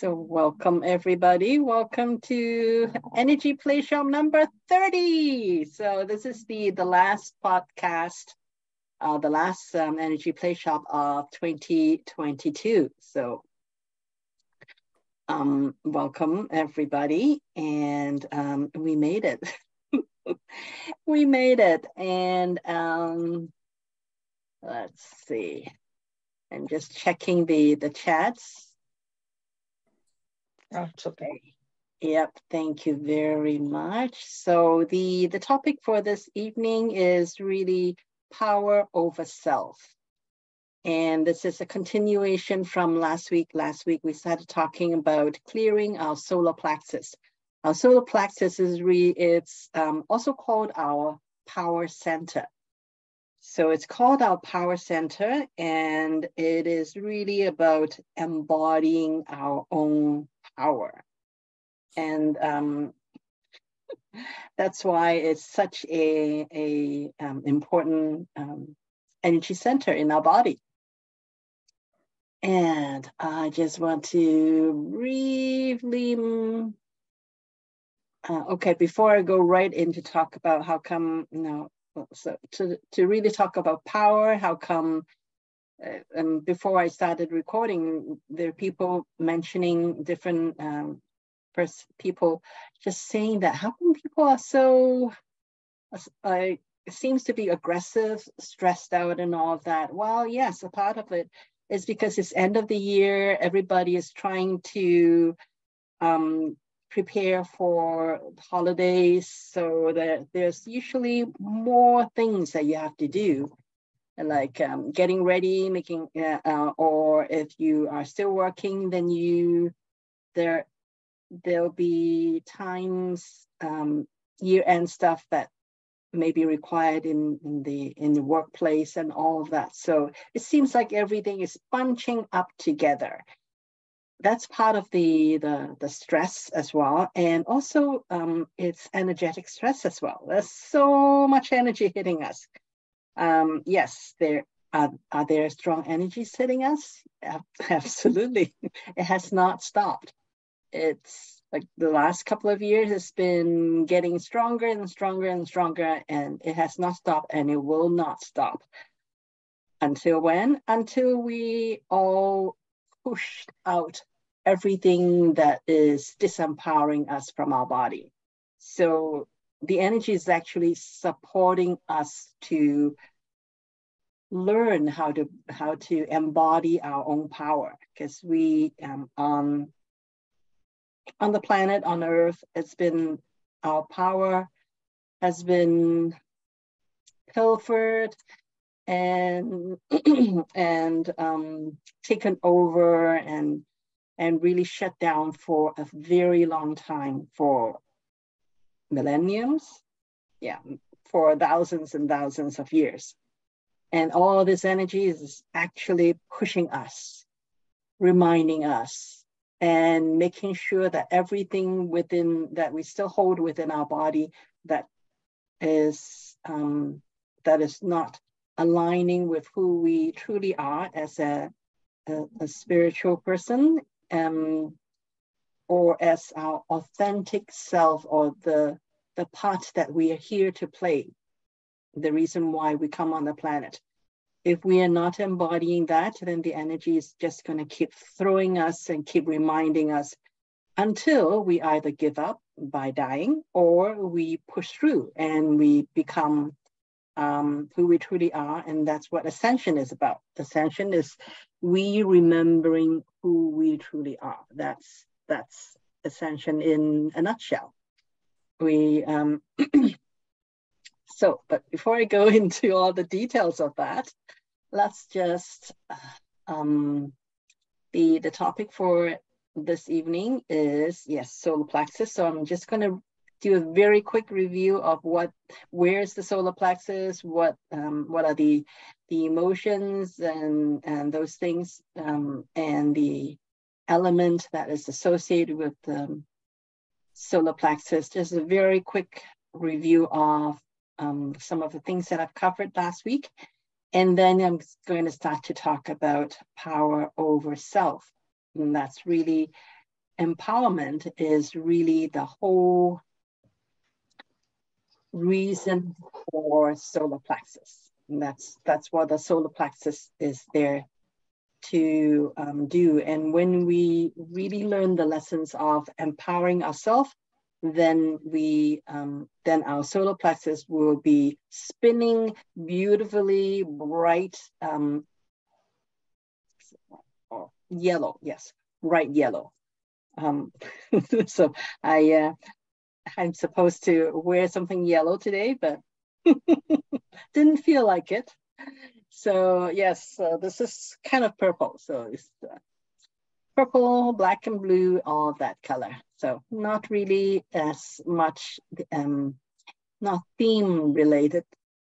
So welcome everybody, welcome to Energy Playshop number 30. So this is the last podcast, the last Energy Playshop of 2022. So welcome everybody, and we made it. We made it, and let's see. I'm just checking the chats. That's okay. Yep, thank you very much. So the topic for this evening is really power over self. And this is a continuation from last week. Last week, we started talking about clearing our solar plexus. Our solar plexus is also called our power center. So it's called our power center, and it is really about embodying our own power. And that's why it's such a important energy center in our body. And I just want to briefly, okay, before I go right in to talk about how come, you know, so to really talk about power, how come, and before I started recording, there are people mentioning different people just saying that how come people are so, it seems to be aggressive, stressed out and all of that. Well, yes, a part of it is because it's end of the year, everybody is trying to prepare for holidays, so that there's usually more things that you have to do, like getting ready, making, or if you are still working, then there'll be times, year-end stuff that may be required in the workplace and all of that. So it seems like everything is bunching up together. That's part of the stress as well. And also it's energetic stress as well. There's so much energy hitting us. Yes, there are strong energies hitting us? Absolutely. It has not stopped. It's like the last couple of years, it's been getting stronger and stronger and stronger, and it has not stopped, and it will not stop. Until when? Until we all push out everything that is disempowering us from our body. So the energy is actually supporting us to learn how to embody our own power, because we on the planet, on Earth, it's been, our power has been pilfered and taken over and really shut down for a very long time, for millenniums, for thousands and thousands of years. And all this energy is actually pushing us, reminding us, and making sure that everything that we still hold within our body that is not aligning with who we truly are as a spiritual person, or as our authentic self, or the part that we are here to play, the reason why we come on the planet. If we are not embodying that, then the energy is just going to keep throwing us and keep reminding us until we either give up by dying, or we push through and we become who we truly are. And that's what Ascension is about. Ascension is we remembering who we truly are. That's Ascension in a nutshell. We so, but before I go into all the details of that, let's just the topic for this evening is, yes, solar plexus. So I'm just going to do a very quick review of where is the solar plexus, what are the emotions and those things, and the element that is associated with the solar plexus. Just a very quick review of some of the things that I've covered last week, and then I'm going to start to talk about power over self, and that's really empowerment is really the whole reason for solar plexus. And that's what the solar plexus is there to do. And when we really learn the lessons of empowering ourselves, then we then our solar plexus will be spinning beautifully bright yellow. Yes, bright yellow. So I'm supposed to wear something yellow today, but didn't feel like it. So yes, this is kind of purple. So it's purple, black and blue, all that color. So not really as much, not theme related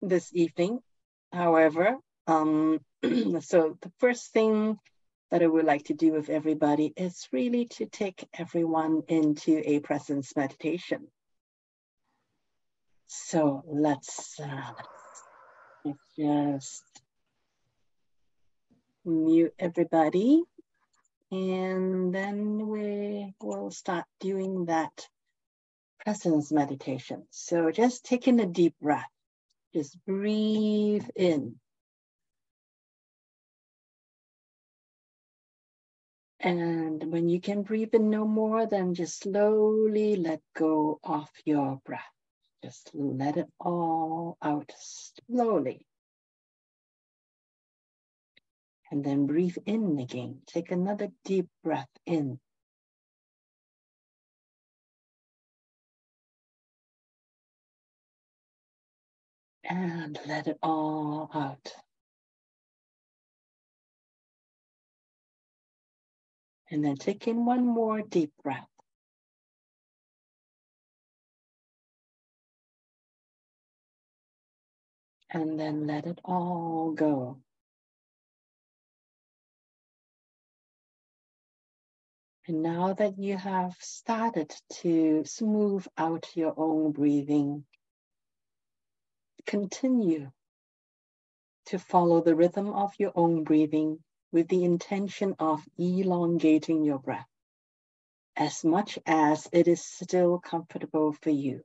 this evening. However, so the first thing that I would like to do with everybody is really to take everyone into a presence meditation. So let's just mute everybody, and then we will start doing that presence meditation. So just taking a deep breath, just breathe in. And when you can breathe in no more, then just slowly let go of your breath. Just let it all out slowly. And then breathe in again. Take another deep breath in. And let it all out. And then take in one more deep breath. And then let it all go. And now that you have started to smooth out your own breathing, continue to follow the rhythm of your own breathing, with the intention of elongating your breath as much as it is still comfortable for you.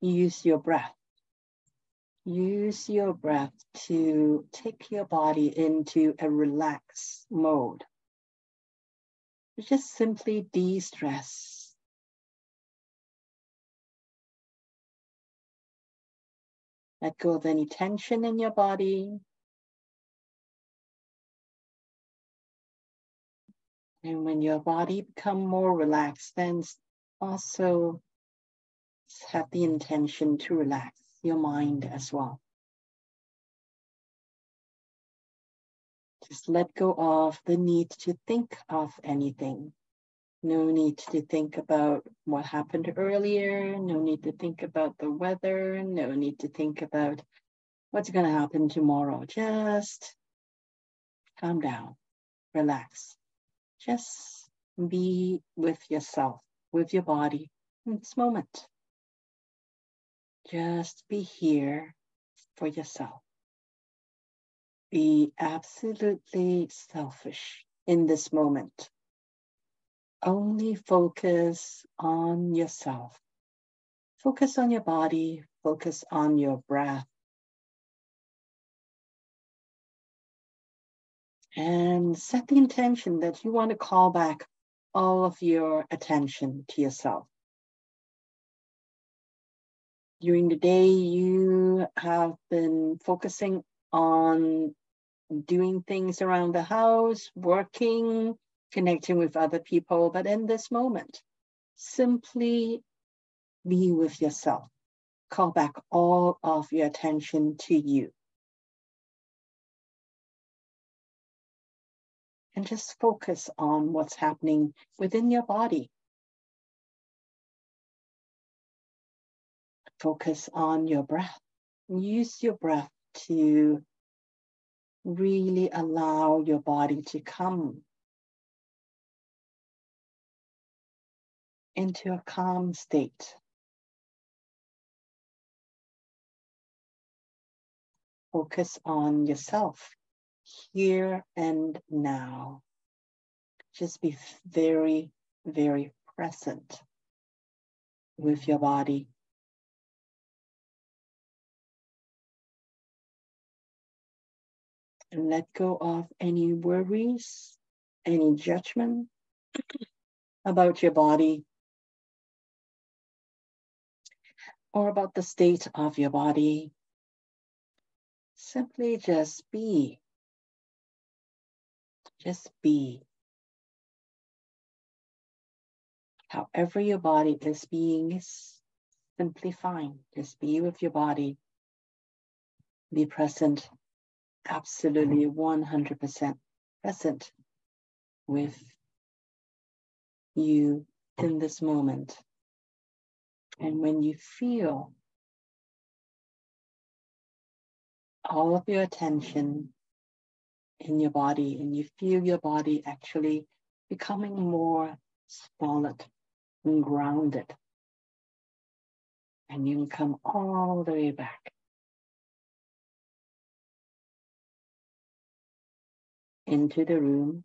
Use your breath. Use your breath to take your body into a relaxed mode. Just simply de-stress. Let go of any tension in your body. And when your body becomes more relaxed, then also have the intention to relax your mind as well. Just let go of the need to think of anything. No need to think about what happened earlier. No need to think about the weather. No need to think about what's going to happen tomorrow. Just calm down, relax. Just be with yourself, with your body in this moment. Just be here for yourself. Be absolutely selfish in this moment. Only focus on yourself. Focus on your body, focus on your breath. And set the intention that you want to call back all of your attention to yourself. During the day, you have been focusing on doing things around the house, working, connecting with other people. But in this moment, simply be with yourself. Call back all of your attention to you. And just focus on what's happening within your body. Focus on your breath. Use your breath to really allow your body to come into a calm state. Focus on yourself. Here and now. Just be very, very present with your body. And let go of any worries, any judgment about your body or about the state of your body. Simply just be. Just be. However your body is being is simply fine. Just be with your body. Be present. Absolutely 100% present with you in this moment. And when you feel all of your attention in your body, and you feel your body actually becoming more solid and grounded, and you can come all the way back into the room.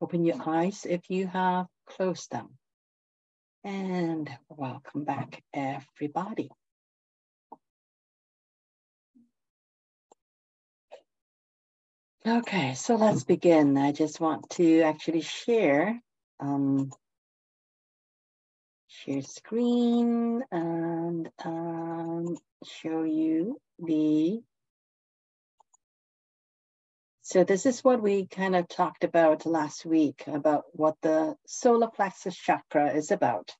Open your eyes if you have closed them. And welcome back, everybody. Okay, so let's begin. I just want to actually share screen and show you the. So this is what we kind of talked about last week, about what the solar plexus chakra is about.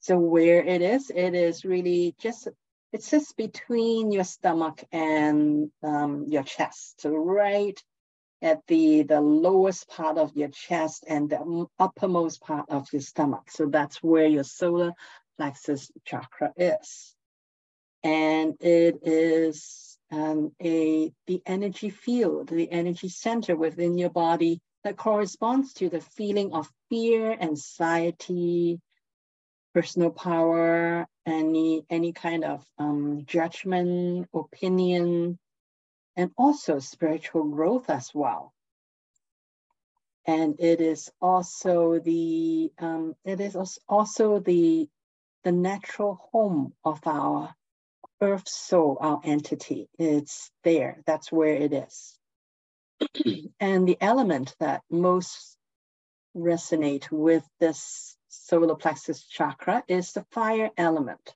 So where it is really just, it's just between your stomach and your chest. So right at the lowest part of your chest and the uppermost part of your stomach. So that's where your solar plexus chakra is. And it is the energy field, the energy center within your body that corresponds to the feeling of fear, anxiety, personal power, any kind of judgment, opinion, and also spiritual growth as well. And it is also the natural home of our Earth soul, our entity. It's there. That's where it is. And the element that most resonate with this solar plexus chakra is the fire element.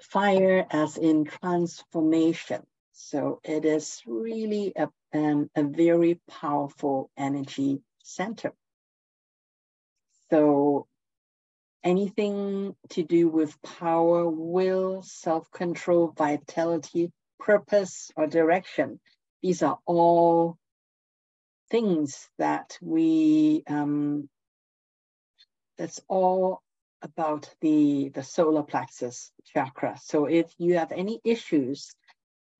Fire as in transformation. So it is really a very powerful energy center. So anything to do with power, will, self-control, vitality, purpose, or direction. These are all things that we, that's all about the solar plexus chakra. So if you have any issues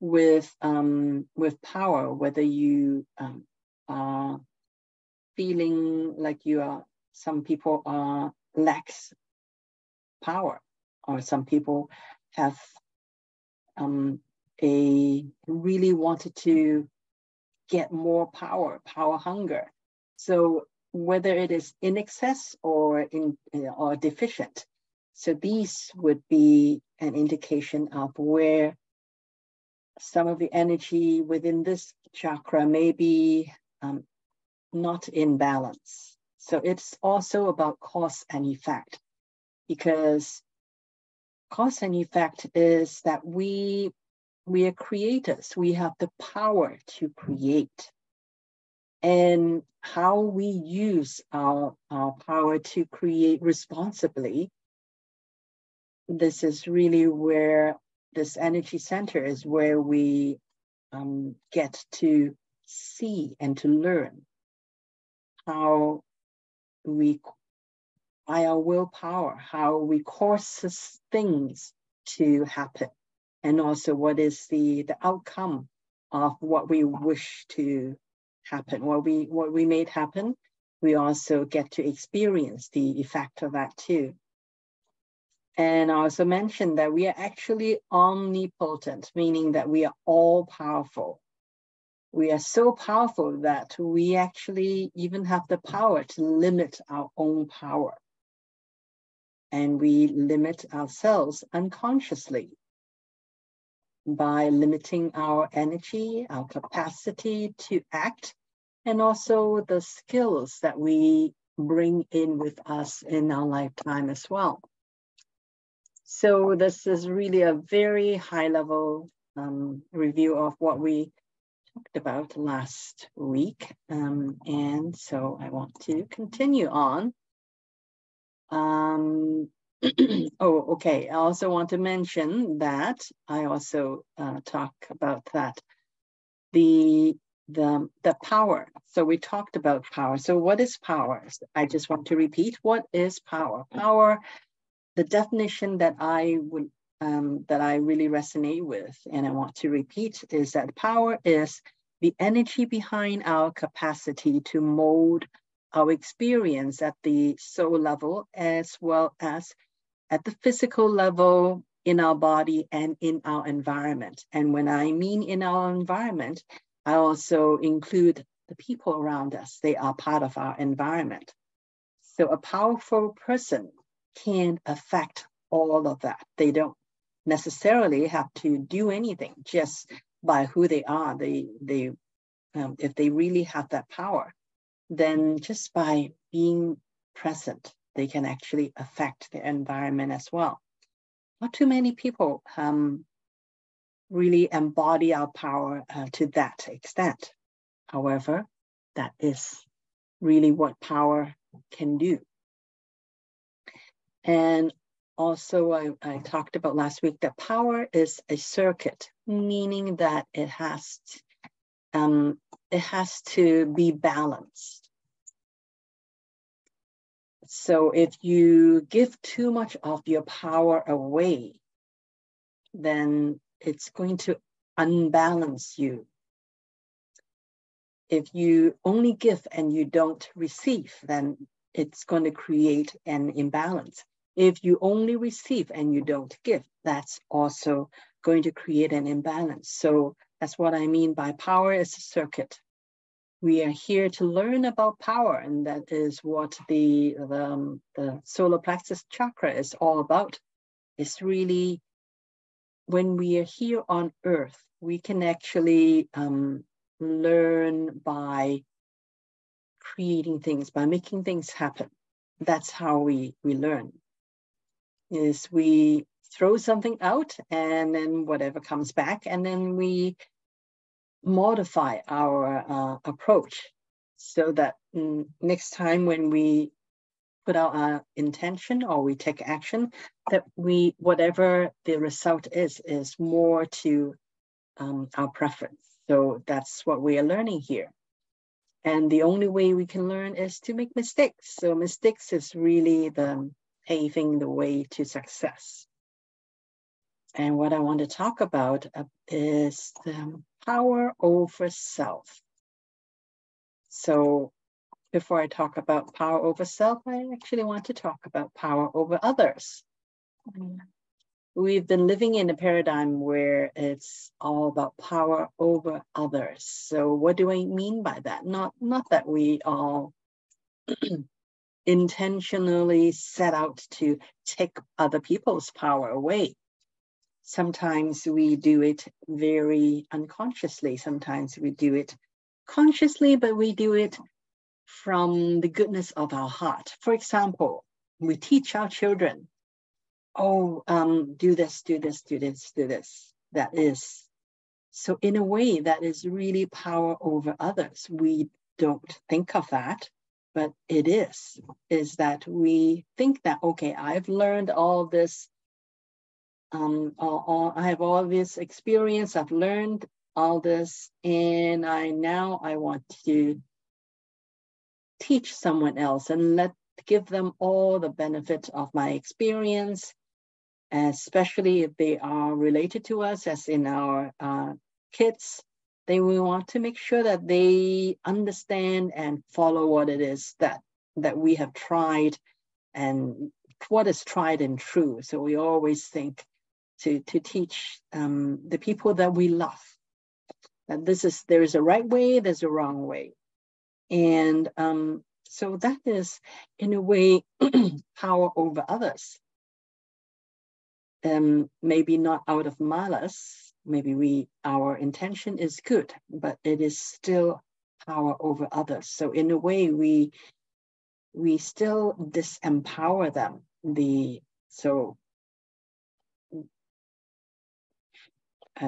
with power, whether you are feeling like you are, some people are, lacks power, or some people have really wanted to get more power, power hunger. So whether it is in excess or deficient, so these would be an indication of where some of the energy within this chakra may be not in balance. So it's also about cause and effect, because cause and effect is that we are creators. We have the power to create. And how we use our power to create responsibly, this is really where this energy center is, where we get to see and to learn how we, by our willpower, how we cause things to happen, and also what is the outcome of what we wish to happen, what we made happen. We also get to experience the effect of that too. And I also mentioned that we are actually omnipotent, meaning that we are all powerful. We are so powerful that we actually even have the power to limit our own power. And we limit ourselves unconsciously by limiting our energy, our capacity to act, and also the skills that we bring in with us in our lifetime as well. So this is really a very high level review of what we talked about last week. And so I want to continue on. I also want to mention that I also talk about that, the power. So we talked about power. So what is power? I just want to repeat, what is power? Power, the definition that I would that I really resonate with, and I want to repeat, is that power is the energy behind our capacity to mold our experience at the soul level, as well as at the physical level in our body and in our environment. And when I mean in our environment, I also include the people around us. They are part of our environment. So a powerful person can affect all of that. They don't necessarily have to do anything, just by who they are. If they really have that power, then just by being present, they can actually affect their environment as well. Not too many people really embody our power to that extent. However, that is really what power can do. And also, I talked about last week that power is a circuit, meaning that it has to be balanced. So if you give too much of your power away, then it's going to unbalance you. If you only give and you don't receive, then it's going to create an imbalance. If you only receive and you don't give, that's also going to create an imbalance. So that's what I mean by power is a circuit. We are here to learn about power, and that is what the solar plexus chakra is all about. It's really, when we are here on Earth, we can actually learn by creating things, by making things happen. That's how we learn, is we throw something out and then whatever comes back, and then we modify our approach so that next time when we put out our intention or we take action, that whatever the result is more to our preference. So that's what we are learning here. And the only way we can learn is to make mistakes. So mistakes is really the paving the way to success. And what I want to talk about is the power over self. So before I talk about power over self, I actually want to talk about power over others. We've been living in a paradigm where it's all about power over others. So what do I mean by that? Not that we all intentionally set out to take other people's power away. Sometimes we do it very unconsciously. Sometimes we do it consciously, but we do it from the goodness of our heart. For example, we teach our children, do this, do this, do this, do this. That is, so in a way, that is really power over others. We don't think of that, but it is that we think that, okay, I've learned all this. I have all this experience, I've learned all this, and now I want to teach someone else and give them all the benefit of my experience, especially if they are related to us, as in our kids. Then we want to make sure that they understand and follow what it is that we have tried, and what is tried and true. So we always think, to teach the people that we love, that there is a right way, there's a wrong way. And so that is, in a way, power over others. Maybe not out of malice, maybe our intention is good, but it is still power over others. So in a way, we still disempower them.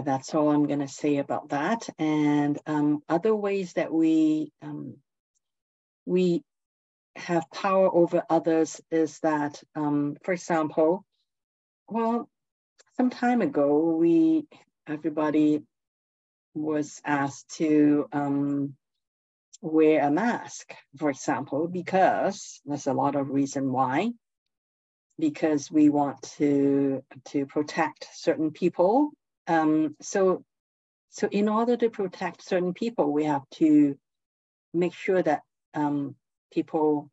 That's all I'm going to say about that. And other ways that we have power over others is that, for example, well, some time ago, everybody was asked to wear a mask, for example, because there's a lot of reason why, because we want to protect certain people. So in order to protect certain people, we have to make sure that people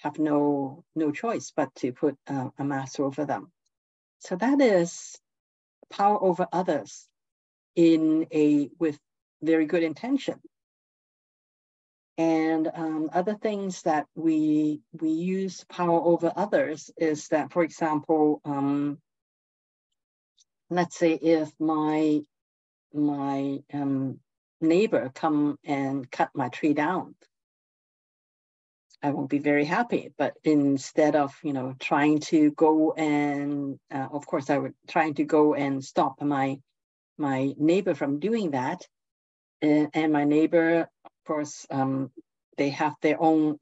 have no choice but to put a mask over them. So that is power over others with very good intention. And other things that we use power over others is that, for example, let's say if my neighbor come and cut my tree down, I won't be very happy. But instead of trying to go and of course I would trying to go and stop my neighbor from doing that, and my neighbor, of course, they have their own.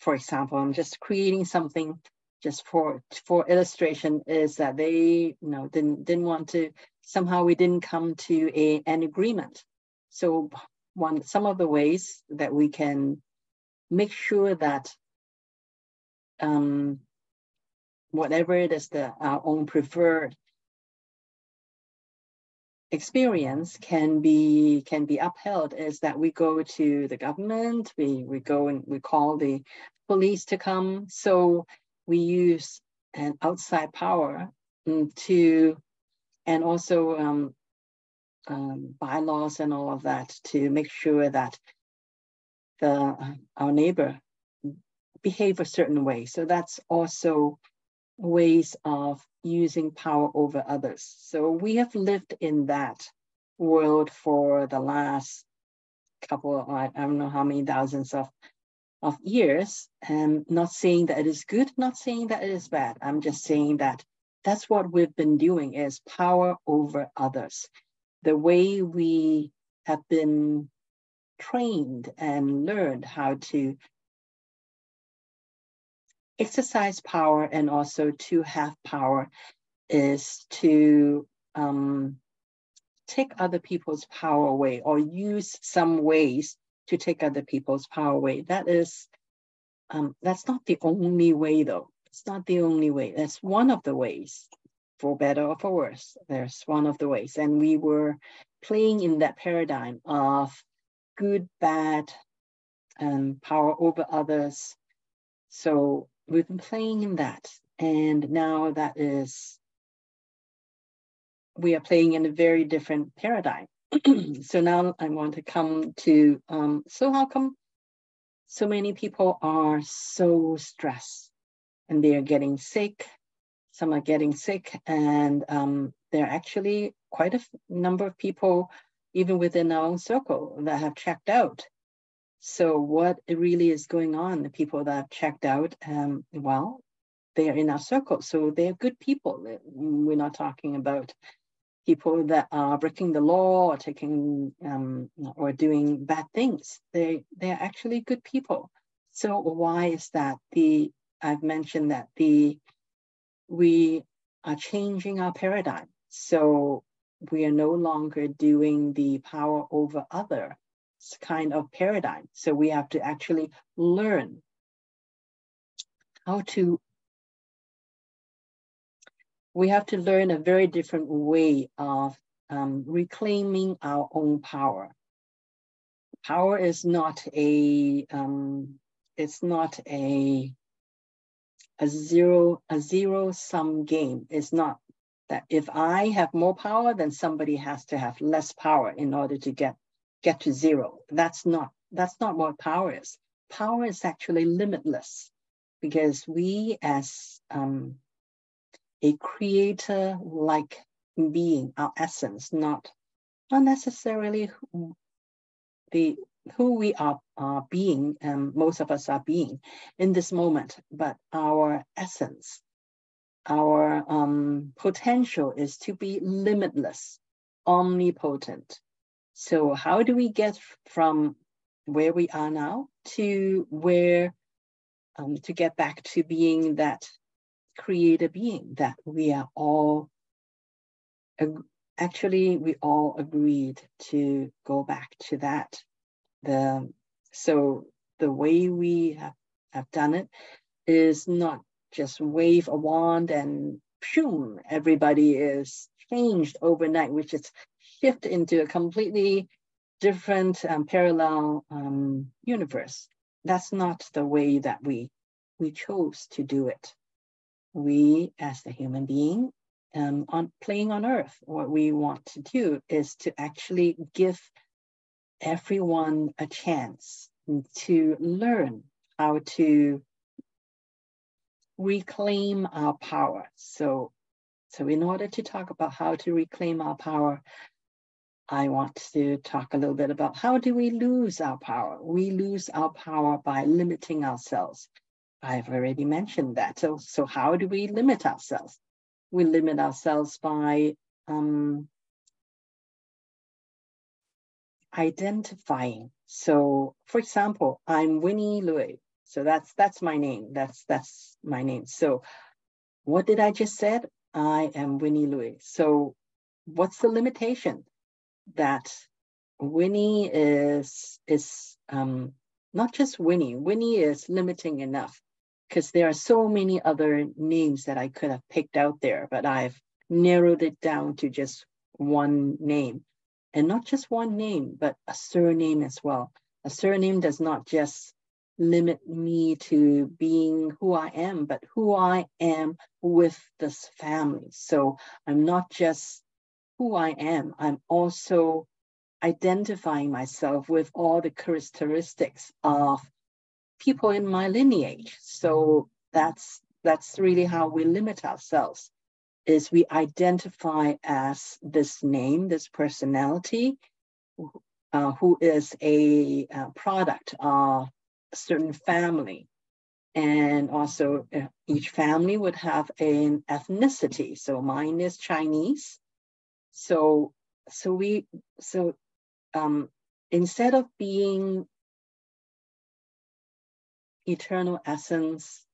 For example, I'm just creating something just for illustration. Is that they didn't want to. Somehow we didn't come to an agreement. So some of the ways that we can make sure that whatever it is that our own preferred experience can be upheld is that we go to the government, we go and we call the police to come. So we use an outside power and also bylaws and all of that to make sure that our neighbor behave a certain way. So that's also ways of using power over others. So we have lived in that world for the last I don't know how many thousands of years. And not saying that it is good, not saying that it is bad. I'm just saying that that's what we've been doing is power over others. The way we have been trained and learned how to exercise power and also to have power is to take other people's power away or use some ways to take other people's power away. That is, that's not the only way though. It's not the only way. That's one of the ways, for better or for worse. There's one of the ways. And we were playing in that paradigm of good, bad, and power over others. So we've been playing in that. And now we are playing in a very different paradigm. So now I want to come to, so how come so many people are so stressed and they are getting sick? Some are getting sick, and there are actually quite a number of people even within our own circle that have checked out. So what really is going on? The people that have checked out, well, they are in our circle. So they are good people. We're not talking about people that are breaking the law or taking or doing bad things. They are actually good people. So why is that? I've mentioned that we are changing our paradigm. So we are no longer doing the power over other kind of paradigm. So we have to actually learn we have to learn a very different way of reclaiming our own power. Power is not a zero-sum game. It's not that if I have more power, then somebody has to have less power in order to get to zero. That's not what power is. Power is actually limitless, because we as a creator-like being, our essence, not necessarily who we are being, most of us are being in this moment, but our essence, our potential is to be limitless, omnipotent. So how do we get from where we are now to where, to get back to being that creator being that we are all, actually we all agreed to go back to that. So the way we have done it is not just wave a wand and shoom, everybody is changed overnight, which is shift into a completely different parallel universe. That's not the way that we chose to do it. We, as the human being, playing on Earth, what we want to do is to actually give everyone a chance to learn how to reclaim our power. So in order to talk about how to reclaim our power, I want to talk a little bit about how do we lose our power? We lose our power by limiting ourselves. I've already mentioned that. So how do we limit ourselves? We limit ourselves by identifying. So, for example, I'm Winnie Lui. So that's my name. That's my name. So, what did I just said? I am Winnie Lui. So, what's the limitation? That Winnie is not just Winnie. Winnie is limiting enough, because there are so many other names that I could have picked out there, but I've narrowed it down to just one name. And not just one name, but a surname as well. A surname does not just limit me to being who I am, but who I am with this family. So I'm not just who I am, I'm also identifying myself with all the characteristics of people in my lineage. So that's really how we limit ourselves, is we identify as this name, this personality, who is a product of a certain family. And also each family would have an ethnicity. So mine is Chinese. So instead of being eternal essence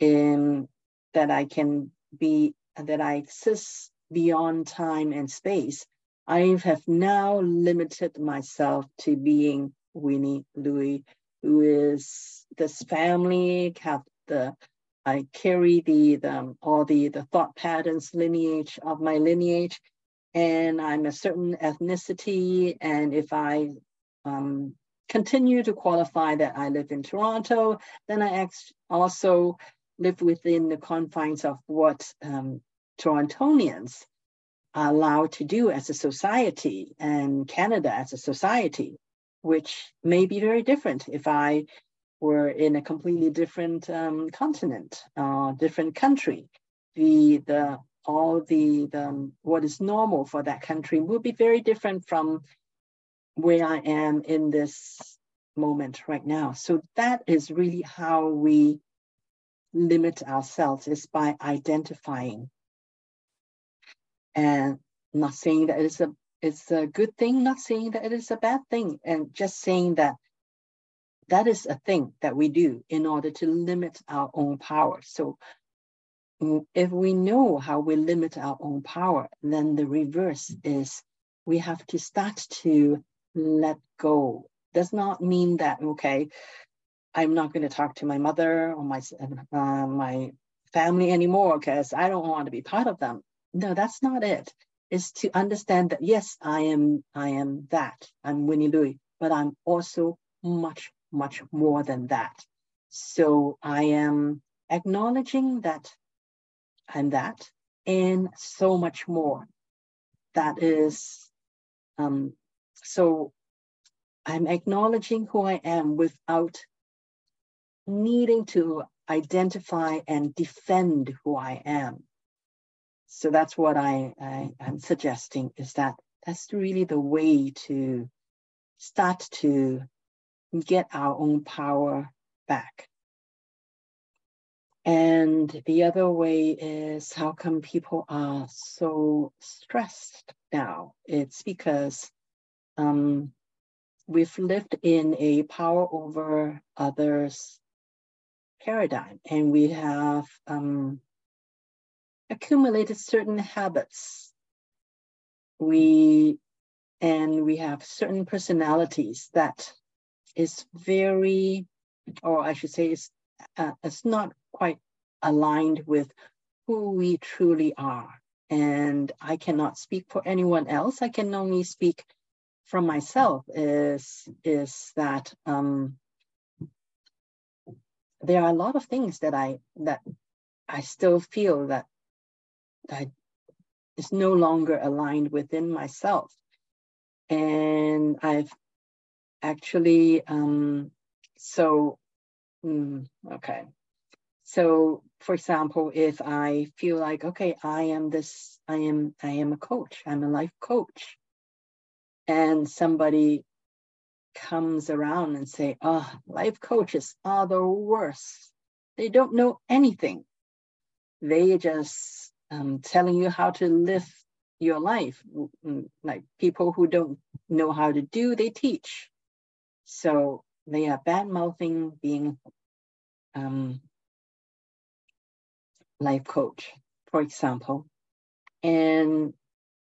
in that I can be, that I exist beyond time and space, I have now limited myself to being Winnie Lui, who is this family, I carry all the thought patterns, lineage of my lineage, and I'm a certain ethnicity. And if I continue to qualify that I live in Toronto, then I also live within the confines of what Torontonians are allowed to do as a society, and Canada as a society, which may be very different if I were in a completely different continent, different country. What is normal for that country will be very different from where I am in this moment right now. So that is really how we limit ourselves, is by identifying. And not saying that it's a good thing, not saying that it is a bad thing, and just saying that that is a thing that we do in order to limit our own power. So if we know how we limit our own power, then the reverse is we have to start to let go. Does not mean that, okay, I'm not going to talk to my mother or my family anymore because I don't want to be part of them. No, that's not it. It's to understand that, yes, I am that. I'm Winnie Lui, but I'm also much, much more than that. So I am acknowledging that I'm that. and so much more. That is, so I'm acknowledging who I am without needing to identify and defend who I am. So that's what I'm suggesting, is that that's really the way to start to get our own power back. And the other way is, how come people are so stressed now? It's because we've lived in a power over others paradigm, and we have accumulated certain habits. We have certain personalities that is very, or I should say, it's not quite aligned with who we truly are. And I cannot speak for anyone else. I can only speak from myself, is that there are a lot of things that I still feel that is no longer aligned within myself. And I've actually, okay. So, for example, if I feel like, okay, I am a coach, I'm a life coach, and somebody comes around and say, oh, life coaches are the worst. They don't know anything. They just telling you how to live your life. Like people who don't know how to do, they teach. So they are bad-mouthing being life coach, for example. And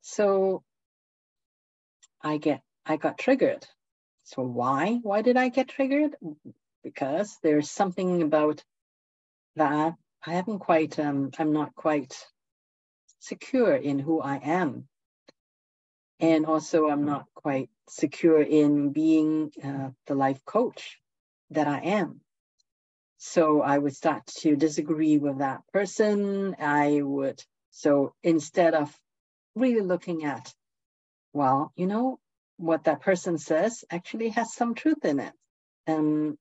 so I got triggered. So why? Why did I get triggered? Because there's something about that I haven't quite, I'm not quite secure in who I am. And also I'm not quite secure in being the life coach that I am. So I would start to disagree with that person. So instead of really looking at, well, you know, what that person says actually has some truth in it. And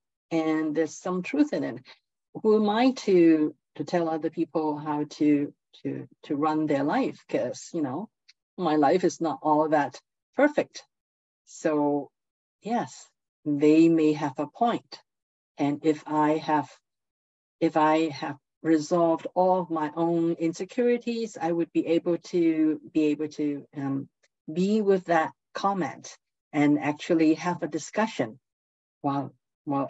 there's some truth in it. Who am I to tell other people how to run their life? Because, you know, my life is not all that perfect. So yes, they may have a point. And if I have resolved all of my own insecurities, I would be able to be with that comment and actually have a discussion. Well,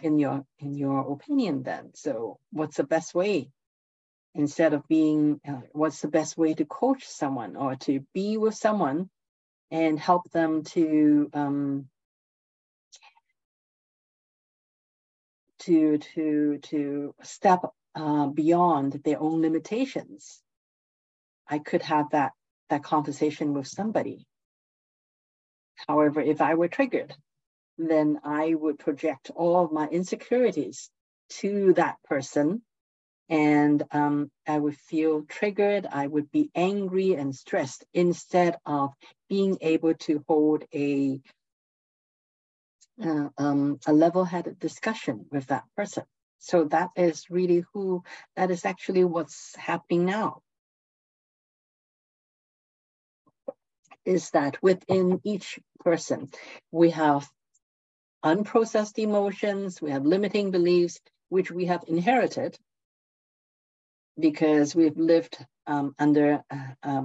in your opinion, then, so what's the best way? Instead of being, what's the best way to coach someone or to be with someone and help them to step beyond their own limitations? I could have that conversation with somebody. However, if I were triggered, then I would project all of my insecurities to that person, and I would feel triggered. I would be angry and stressed instead of being able to hold a level-headed discussion with that person. So that is really that is actually what's happening now. Is that within each person, we have unprocessed emotions, we have limiting beliefs, which we have inherited because we've lived under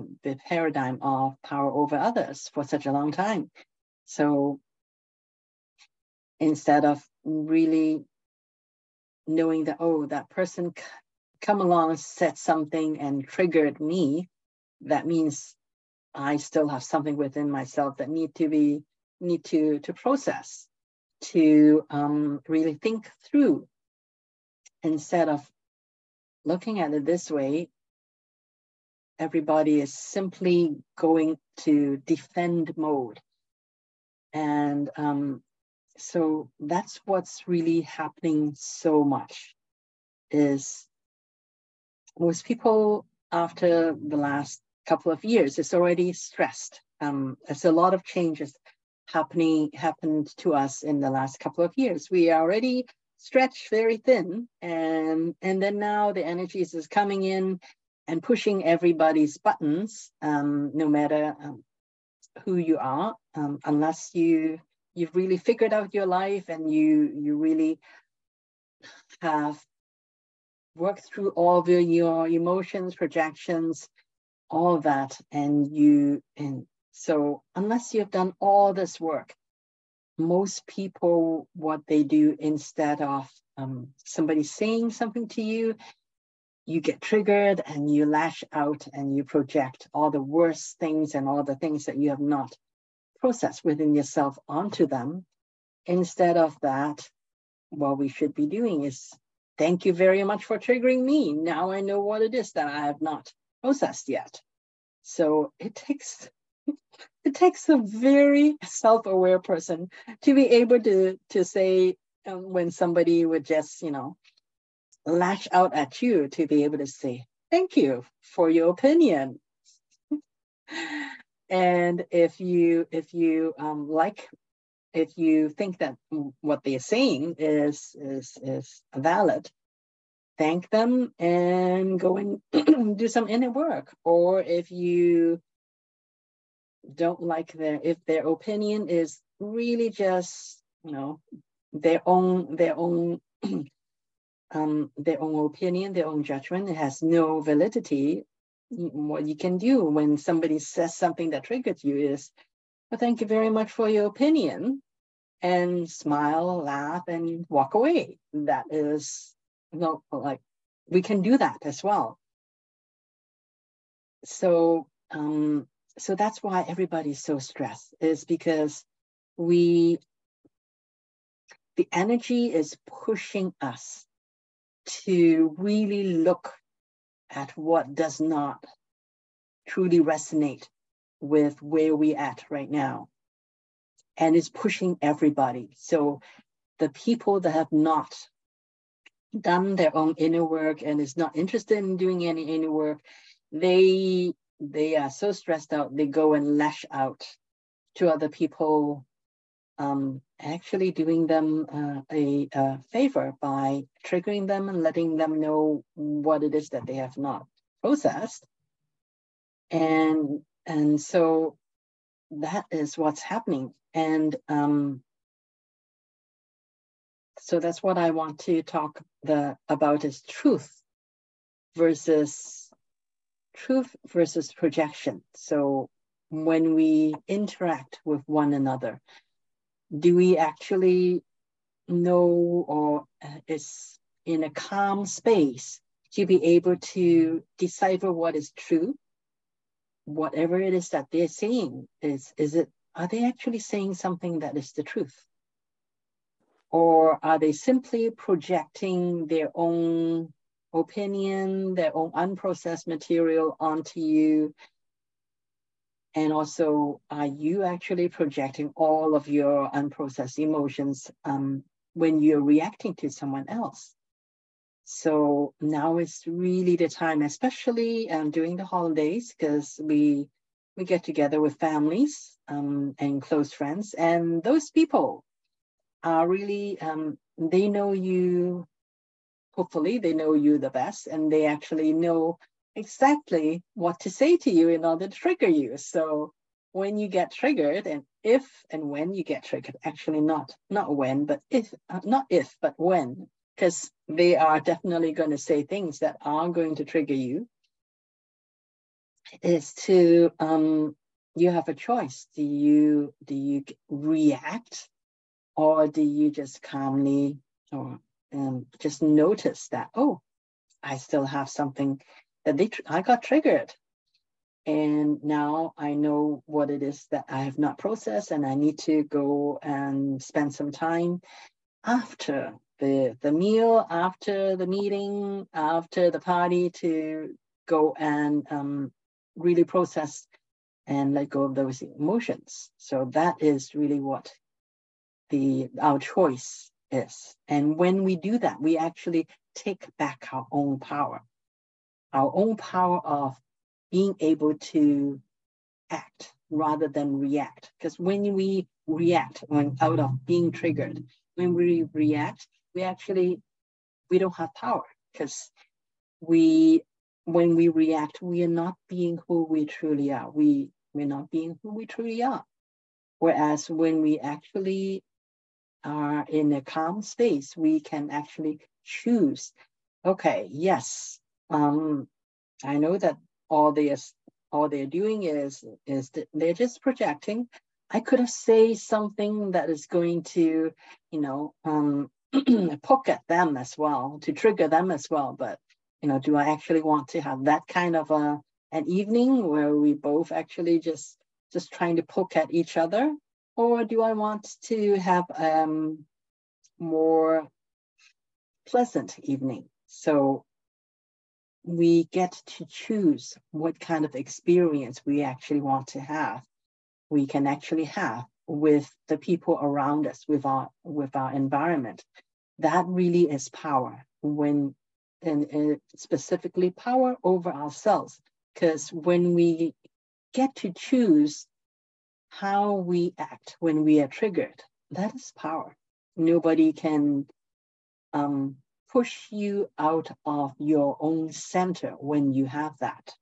the paradigm of power over others for such a long time. So instead of really knowing that, oh, that person come along and said something and triggered me, that means I still have something within myself that need to process, to really think through. Instead of looking at it this way, everybody is simply going to defend mode. And so that's what's really happening so much, is most people after the last couple of years, it's already stressed. There's a lot of changes happened to us in the last couple of years. We are already stretched very thin, and then now the energies is coming in and pushing everybody's buttons, no matter who you are, unless you've really figured out your life and you really have worked through all of your emotions, projections, all of that, and so unless you've done all this work, most people, what they do, instead of somebody saying something to you, you get triggered and you lash out and you project all the worst things and all the things that you have not processed within yourself onto them. Instead of that, what we should be doing is, thank you very much for triggering me. Now I know what it is that I have not processed yet. So it takes a very self-aware person to be able to say, when somebody would just, lash out at you, to be able to say, thank you for your opinion. And if you think that what they're saying is valid, thank them and go and do some inner work. Or if you don't like if their opinion is really just their own their own opinion, their own judgment, it has no validity. What you can do when somebody says something that triggered you is, well, thank you very much for your opinion, and smile, laugh, and walk away. That is, we can do that as well. So that's why everybody's so stressed, is because the energy is pushing us to really look at what does not truly resonate with where we're at right now. And it's pushing everybody. So the people that have not done their own inner work and is not interested in doing any inner work, they are so stressed out, they go and lash out to other people, actually doing them a favor by triggering them and letting them know what it is that they have not processed. And so that is what's happening. And so that's what I want to talk about is truth versus projection. So when we interact with one another, do we actually know, or is in a calm space to be able to decipher what is true? Whatever it is that they're saying, are they actually saying something that is the truth? Or are they simply projecting their own opinion, their own unprocessed material onto you? And also, are you actually projecting all of your unprocessed emotions when you're reacting to someone else? So now is really the time, especially during the holidays, because we get together with families and close friends, and those people are really, they know you, hopefully they know you the best, and they actually know exactly what to say to you in order to trigger you. So when you get triggered, and if and when you get triggered, actually not when but when, because they are definitely going to say things that are going to trigger you, is to you have a choice. Do you react, or do you just calmly just notice that, oh, I still have something that I got triggered, and now I know what it is that I have not processed, and I need to go and spend some time after the meal, after the meeting, after the party, to go and really process and let go of those emotions. So that is really what our choice is. And when we do that, we actually take back our own power. our own power of being able to act rather than react. Because when we react out of being triggered, when we react, we don't have power, because when we react, we are not being who we truly are. We're not being who we truly are. Whereas when we actually are in a calm space, we can actually choose, okay, yes, I know that all they're doing is they're just projecting. I could have said something that is going to, poke at them as well, to trigger them as well. But, do I actually want to have that kind of an evening where we both actually just trying to poke at each other? Or do I want to have a more pleasant evening? So we get to choose what kind of experience we actually want to have. We can actually have with the people around us, with our environment. That really is power, and specifically power over ourselves. Because when we get to choose how we act when we are triggered, that is power. Nobody can push you out of your own center when you have that.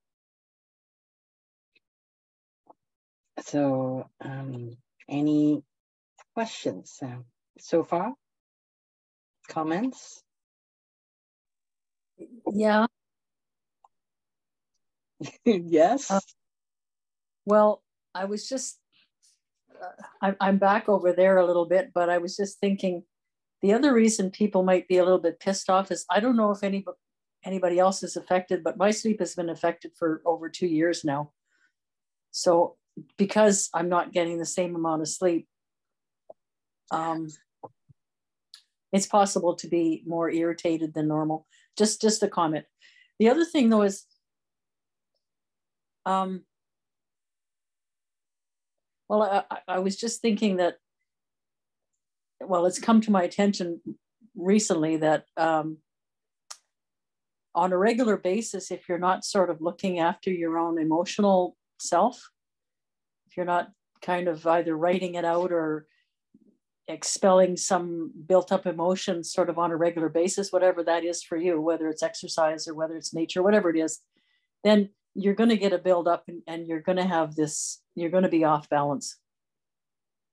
So any questions so far? Comments? Yeah. Yes. Well, I was just, I'm back over there a little bit, but I was just thinking the other reason people might be a little bit pissed off is, I don't know if anybody else is affected, but my sleep has been affected for over 2 years now. So because I'm not getting the same amount of sleep, it's possible to be more irritated than normal. Just a comment. The other thing though is, well, I was just thinking that, well, it's come to my attention recently that on a regular basis, if you're not sort of looking after your own emotional self, if you're not kind of either writing it out or expelling some built-up emotion sort of on a regular basis, whatever that is for you, whether it's exercise or whether it's nature, whatever it is, then you're going to get a buildup, and you're going to have this, you're going to be off balance.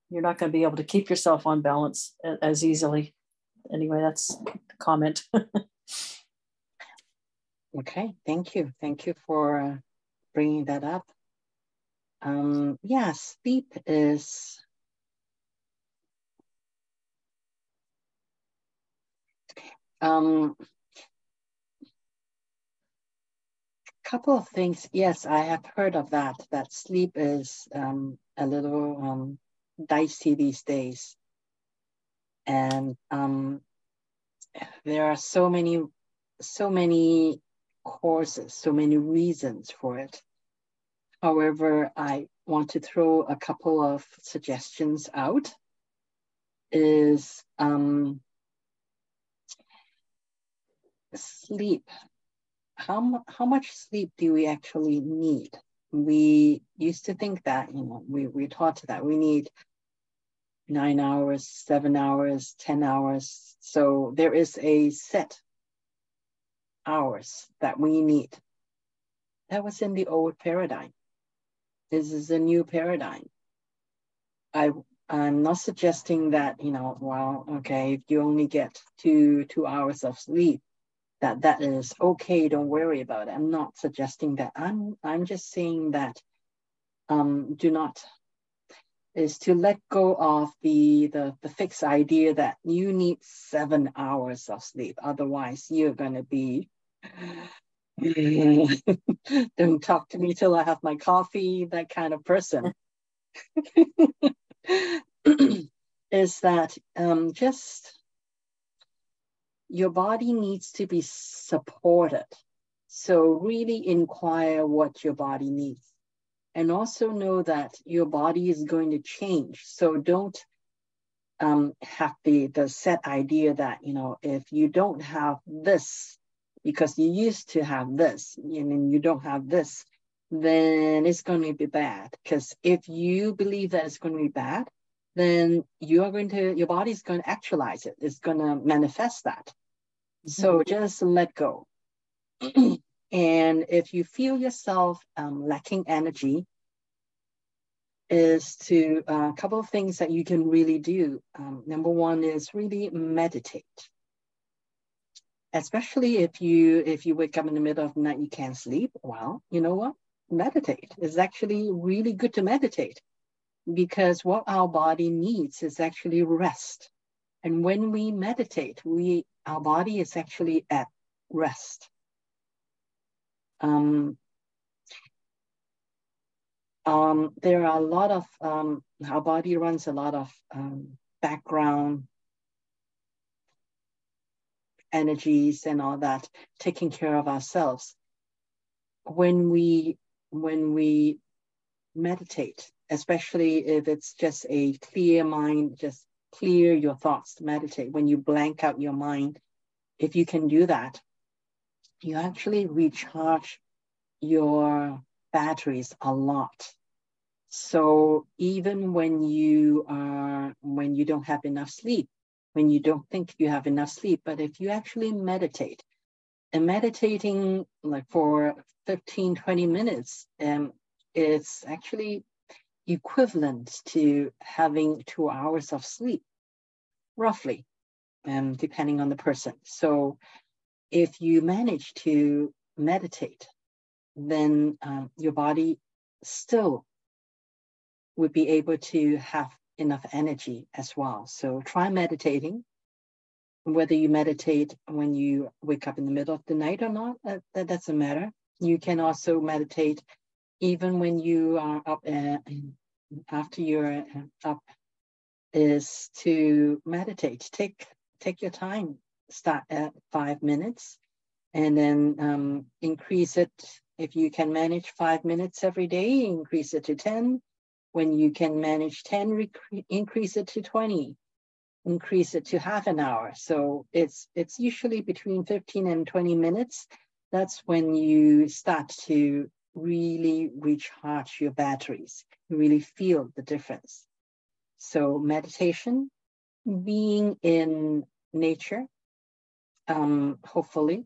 You're not going to be able to keep yourself on balance as easily. Anyway, that's the comment. Okay, thank you. Thank you for bringing that up. Yeah, sleep is... couple of things. Yes, I have heard of that, that sleep is a little dicey these days. And there are so many causes, so many reasons for it. However, I want to throw a couple of suggestions out. Is sleep. How much sleep do we actually need? We used to think that, we're taught that we need 9 hours, 7 hours, 10 hours. So there is a set hours that we need. That was in the old paradigm. This is a new paradigm. I'm not suggesting that, well, okay, if you only get two hours of sleep, that is okay, don't worry about it. I'm not suggesting that. I'm just saying that is to let go of the fixed idea that you need 7 hours of sleep. Otherwise, you're gonna be, don't talk to me till I have my coffee, that kind of person. Is that just, your body needs to be supported. So really inquire what your body needs. And also know that your body is going to change. So don't have the set idea that, if you don't have this, because you used to have this and you don't have this, then it's going to be bad. Because if you believe that it's going to be bad, then you are going to, your body's going to actualize it. It's going to manifest that. So just let go. And if you feel yourself lacking energy, is to a couple of things that you can really do. Number one is really meditate. Especially if you wake up in the middle of the night, you can't sleep. Well, you know what? Meditate. It's actually really good to meditate, because what our body needs is actually rest. And when we meditate, our body is actually at rest. There are a lot of, our body runs a lot of background energies and all that, taking care of ourselves. When we meditate, especially if it's just a clear mind, just clear your thoughts, meditate. When you blank out your mind, if you can do that, you actually recharge your batteries a lot. So even when you don't have enough sleep, when you don't think you have enough sleep, but if you actually meditate, and meditating like for 15, 20 minutes, it's actually equivalent to having 2 hours of sleep, roughly, depending on the person. So if you manage to meditate, then your body still would be able to have enough energy as well. So try meditating, whether you meditate when you wake up in the middle of the night or not, that doesn't matter. You can also meditate even when you are up, after you're up, is to meditate. Take your time. Start at 5 minutes and then increase it. If you can manage 5 minutes every day, increase it to 10. When you can manage 10, increase it to 20. Increase it to half an hour. So it's usually between 15 and 20 minutes. That's when you start to really recharge your batteries. You really feel the difference. So meditation, being in nature, hopefully.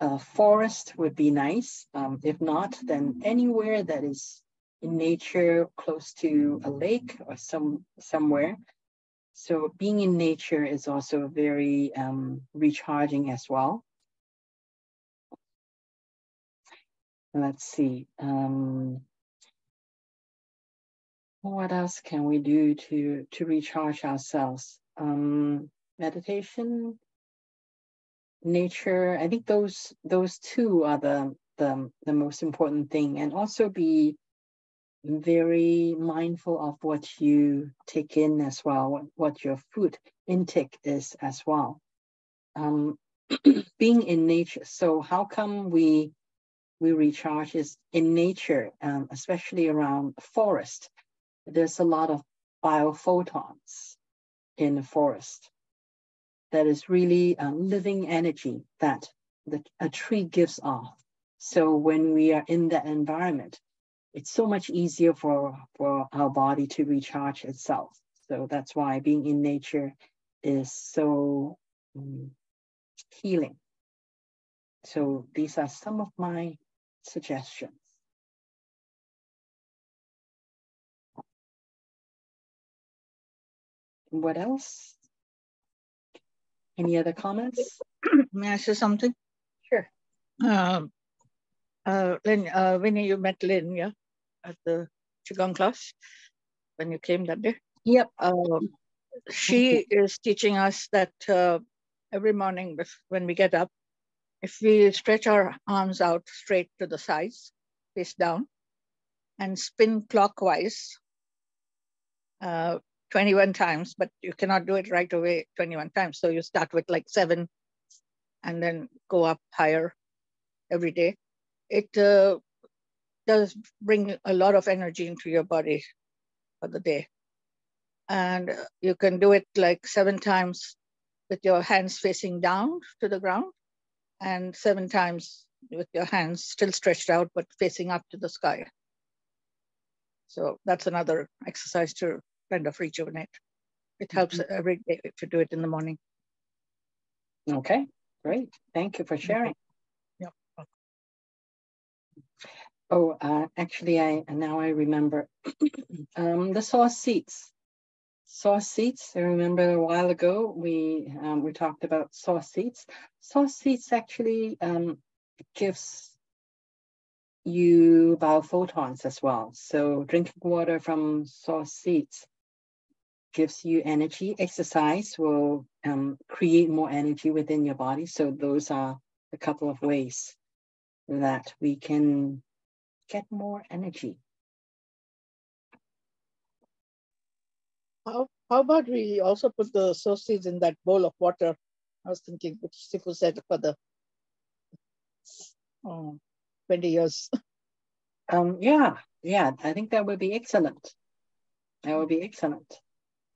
A forest would be nice. If not, then anywhere that is in nature, close to a lake or somewhere. So being in nature is also very recharging as well. Let's see. What else can we do to recharge ourselves? Meditation, nature. I think those two are the most important thing. And also be very mindful of what you take in as well, what your food intake is as well. Being in nature. So how come we recharge is in nature, especially around forest. There's a lot of biophotons in the forest. That is really living energy that a tree gives off. So when we are in that environment, it's so much easier for our body to recharge itself. So that's why being in nature is so healing. So these are some of my suggestions. What else? Any other comments? May I say something? Sure. Winnie, you met Lynn, yeah, at the Qigong class when you came that day. Yep. She is teaching us that every morning when we get up, if we stretch our arms out straight to the sides, face down, and spin clockwise 21 times, but you cannot do it right away 21 times. So you start with like 7 and then go up higher every day. It does bring a lot of energy into your body for the day. And you can do it like 7 times with your hands facing down to the ground, and 7 times with your hands still stretched out, but facing up to the sky. So that's another exercise to kind of rejuvenate. It helps every day if you do it in the morning. Okay, great. Thank you for sharing. Yeah. Oh, actually, now I remember. The saw seats. Saw seats, I remember a while ago, we talked about saw seats. Saw seats actually gives you biophotons as well. So drinking water from saw seats gives you energy. Exercise will create more energy within your body. So those are a couple of ways that we can get more energy. How about we also put the saw seeds in that bowl of water? I was thinking, which Sifu said for the 20 years. Yeah, I think that would be excellent. That would be excellent.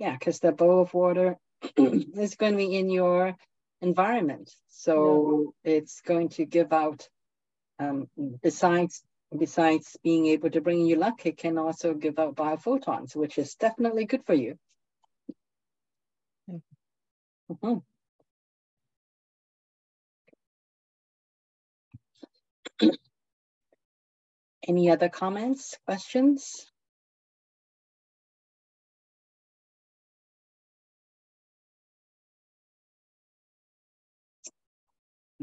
Yeah, because the bowl of water is going to be in your environment. So yeah, it's going to give out, besides being able to bring you luck, it can also give out biophotons, which is definitely good for you. Mm-hmm. Any other comments, questions?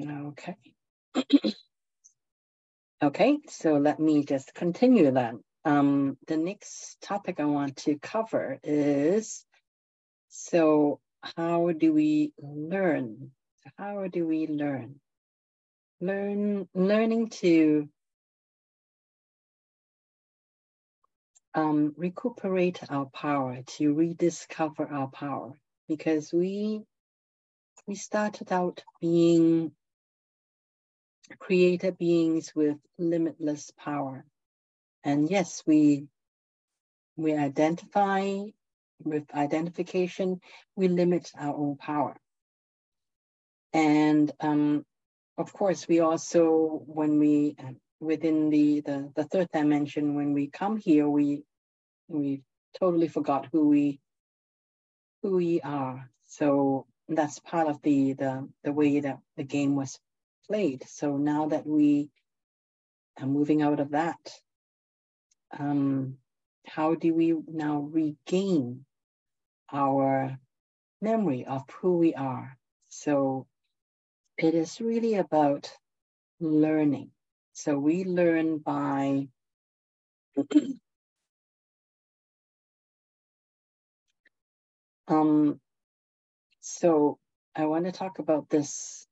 Okay. Okay, so let me just continue then. The next topic I want to cover is, so how do we learn? How do we learn? Learning to recuperate our power, to rediscover our power, because we started out being creator beings with limitless power. And yes, we identify with identification, we limit our own power. And of course, we also, when we, within the third dimension, when we come here, we totally forgot who we are. So that's part of the way that the game was played. So now that we are moving out of that, how do we now regain our memory of who we are? So it is really about learning. So we learn by so I want to talk about this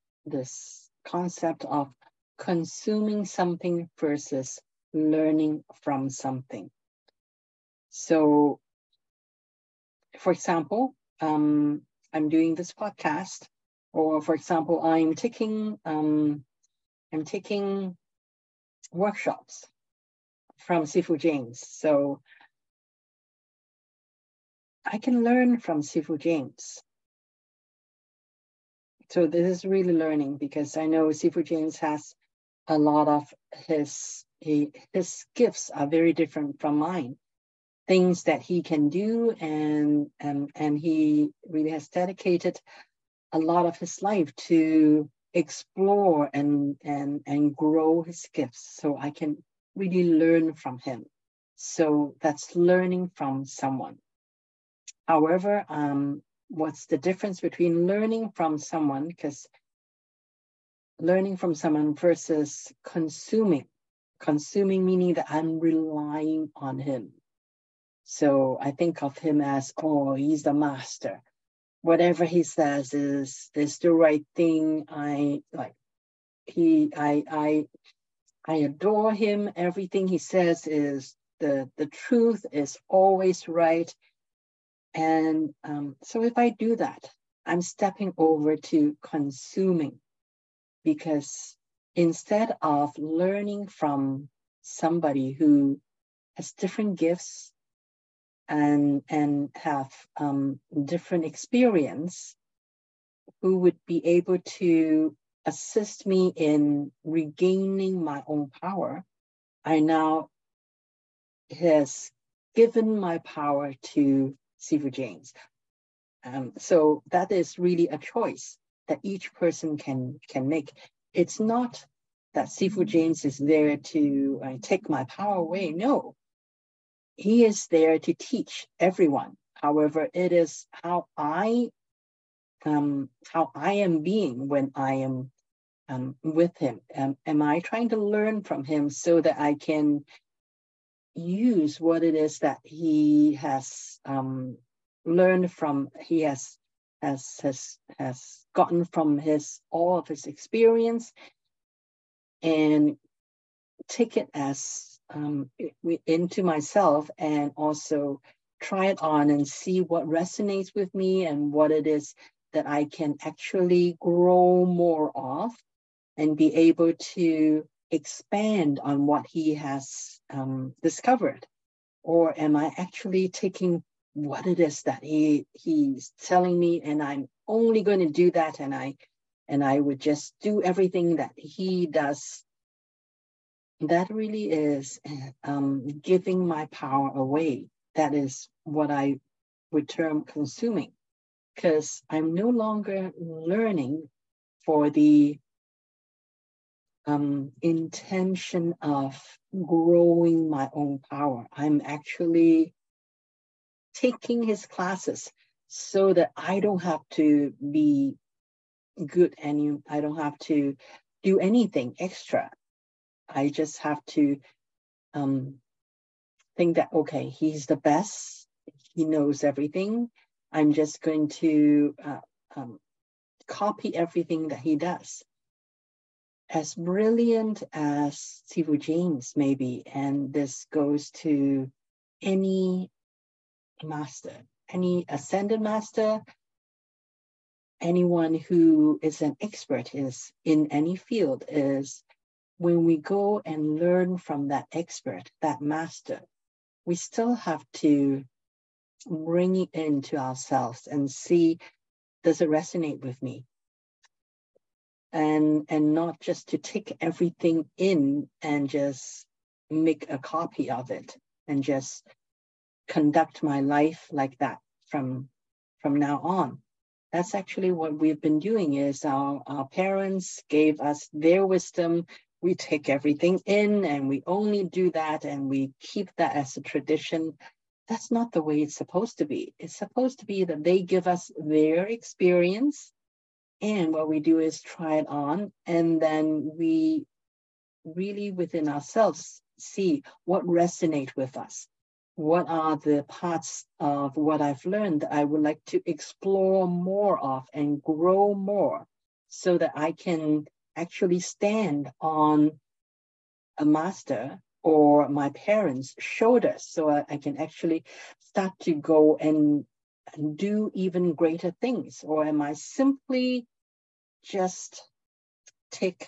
concept of consuming something versus learning from something. So, for example, I'm doing this podcast, or for example, I'm taking workshops from Sifu James. So I can learn from Sifu James. So this is really learning, because I know Sifu James has a lot of his gifts are very different from mine. Things that he can do, and he really has dedicated a lot of his life to explore and grow his gifts. So I can really learn from him. So that's learning from someone. However, what's the difference between learning from someone, because learning from someone versus consuming? Consuming meaning that I'm relying on him. So I think of him as, oh, he's the master. Whatever he says is the right thing. I adore him. Everything he says is the truth, is always right. And so if I do that, I'm stepping over to consuming, because instead of learning from somebody who has different gifts and have different experience, who would be able to assist me in regaining my own power, I now has given my power to Sifu James. So that is really a choice that each person can make. It's not that Sifu James is there to take my power away. No, he is there to teach everyone. However, it is how I am being when I am with him. Am I trying to learn from him so that I can use what it is that he has learned from, he has gotten from his, all of his experience, and take it as into myself, and also try it on and see what resonates with me and what it is that I can actually grow more of and be able to expand on what he has discovered. Or am I actually taking what it is that he's telling me, and I'm only going to do that, and I would just do everything that he does? That really is giving my power away. That is what I would term consuming, because I'm no longer learning for the intention of growing my own power. I'm actually taking his classes so that I don't have to be good, and I don't have to do anything extra. I just have to think that, okay, he's the best, he knows everything, I'm just going to copy everything that he does. As brilliant as Sifu James may be, and this goes to any master, any ascended master, anyone who is an expert is in any field, is when we go and learn from that expert, that master, we still have to bring it into ourselves and see, does it resonate with me? And not just to take everything in and just make a copy of it and just conduct my life like that from now on. That's actually what we've been doing, is our parents gave us their wisdom. We take everything in and we only do that, and we keep that as a tradition. That's not the way it's supposed to be. It's supposed to be that they give us their experience, and what we do is try it on, and then we really within ourselves see what resonates with us. What are the parts of what I've learned that I would like to explore more of and grow more, so that I can actually stand on a master or my parents' shoulders, so I can actually start to go and do even greater things? Or am I simply just take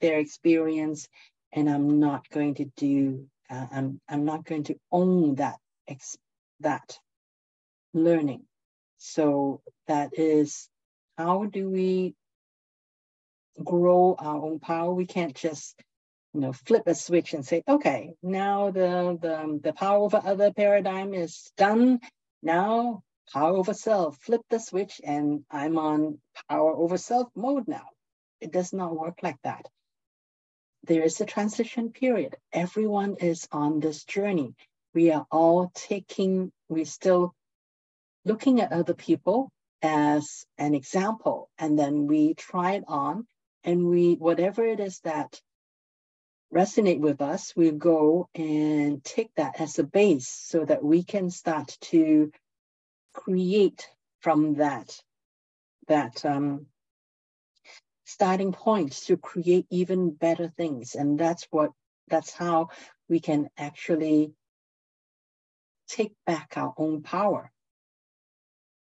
their experience, and I'm not going to do, I'm not going to own that learning? So that is, how do we grow our own power? We can't just, flip a switch and say, okay, now the power over other paradigm is done. Now power over self, flip the switch, and I'm on power over self mode now. It does not work like that. There is a transition period. Everyone is on this journey. We are all taking, we're still looking at other people as an example, and then we try it on, and whatever it is that resonate with us, we go and take that as a base, so that we can start to create from that starting point to create even better things. And that's how we can actually take back our own power.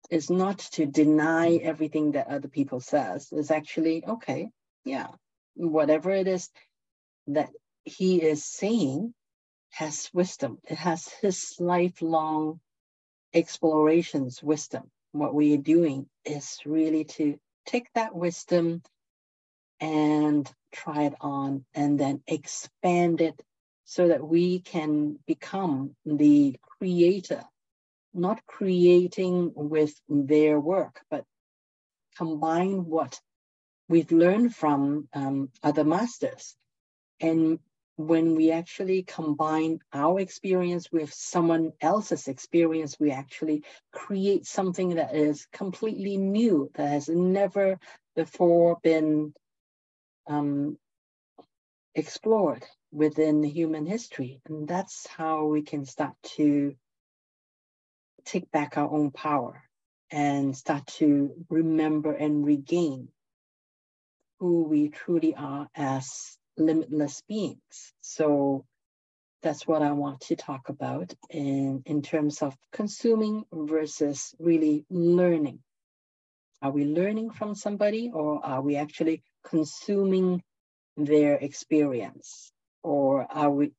It's not to deny everything that other people says. It's actually, okay, yeah, whatever it is that he is saying has wisdom. It has his lifelong explorations wisdom. What we are doing is really to take that wisdom and try it on and then expand it so that we can become the creator, not creating with their work, but combine what we've learned from other masters. And when we actually combine our experience with someone else's experience, we actually create something that is completely new, that has never before been explored within human history. And that's how we can start to take back our own power and start to remember and regain who we truly are as limitless beings. So that's what I want to talk about in terms of consuming versus really learning. Are we learning from somebody, or are we actually consuming their experience? Or are we,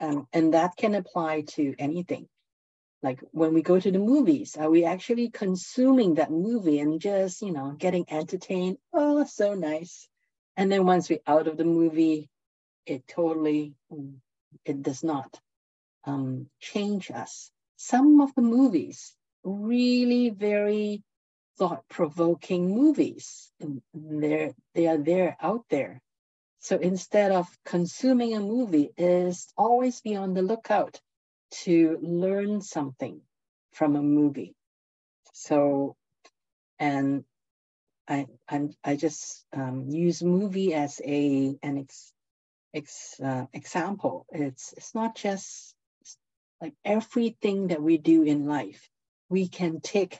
and that can apply to anything. Like when we go to the movies, are we actually consuming that movie and just, you know, getting entertained? Oh, so nice. And then once we're out of the movie, it does not change us. Some of the movies, really very thought-provoking movies, they are out there. So instead of consuming a movie, is always be on the lookout to learn something from a movie. So, and I just use movie as an example. It's not just like everything that we do in life, we can take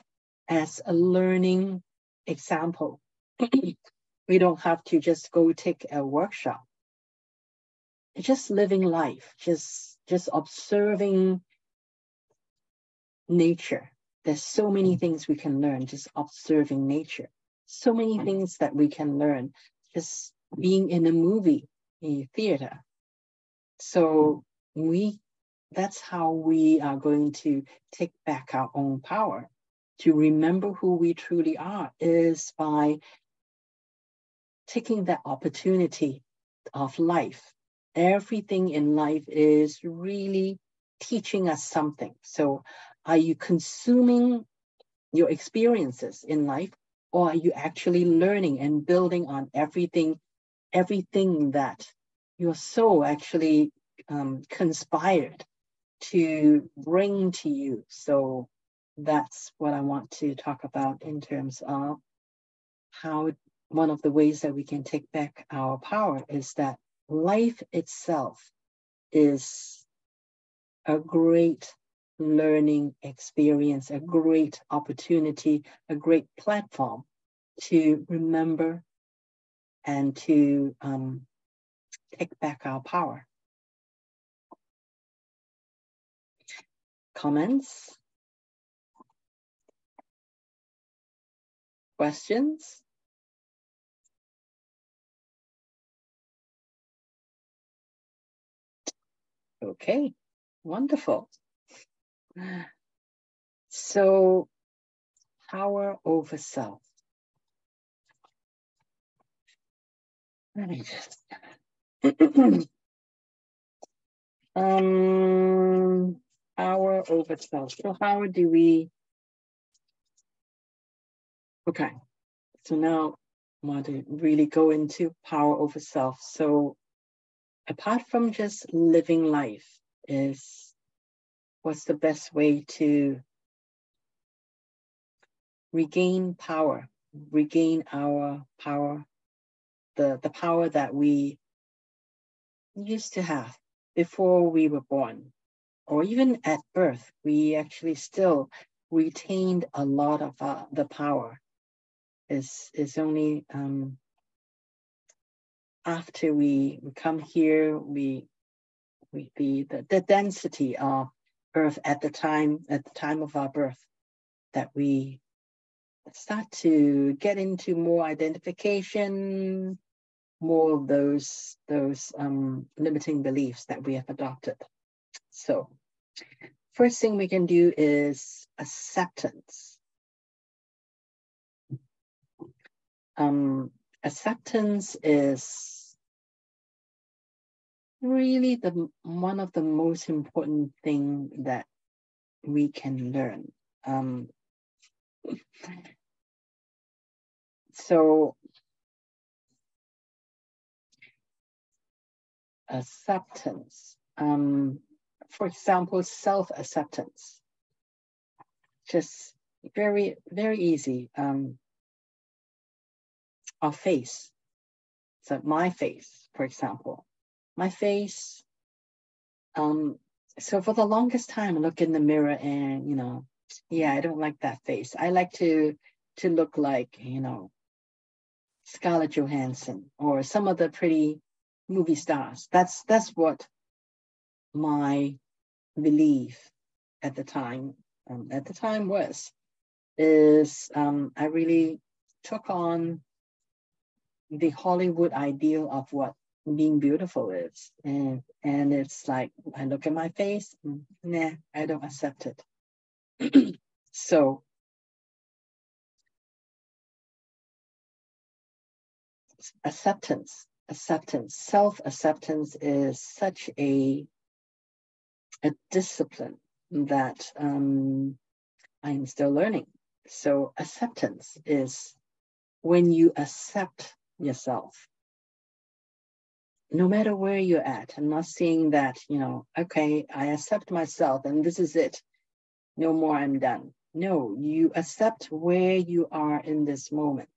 as a learning example. We don't have to just go take a workshop. It's just living life, just observing nature. There's so many things we can learn just observing nature. So many things that we can learn just being in a movie, a theater. So that's how we are going to take back our own power, to remember who we truly are, is by taking that opportunity of life. Everything in life is really teaching us something. So are you consuming your experiences in life, or are you actually learning and building on everything that your soul actually conspired to bring to you? So that's what I want to talk about in terms of how one of the ways that we can take back our power is that life itself is a great learning experience, a great opportunity, a great platform to remember and to take back our power. Comments? Questions? Okay, wonderful. So, power over self. Let me just power over self. So how do we? Okay, so now I want to really go into power over self. So apart from just living life, is what's the best way to regain power, regain our power, the power that we used to have before we were born, or even at birth, we actually still retained a lot of the power. It's only after we come here, the density of Earth at the time of our birth, that we start to get into more identification, more of those limiting beliefs that we have adopted. So first thing we can do is acceptance. Acceptance is really one of the most important things that we can learn. So acceptance, for example, self-acceptance, just very, very easy. Our face, so my face, for example, my face. So for the longest time, I look in the mirror and, you know, yeah, I don't like that face. I like to look like, you know, Scarlett Johansson or some of the pretty movie stars. That's what my belief at the time was. I really took on the Hollywood ideal of what being beautiful is, and it's like I look at my face, nah, I don't accept it. So acceptance, self-acceptance is such a discipline that I'm still learning. So acceptance is when you accept yourself, no matter where you're at. I'm not saying that, you know, okay, I accept myself and this is it, no more, I'm done. No, you accept where you are in this moment.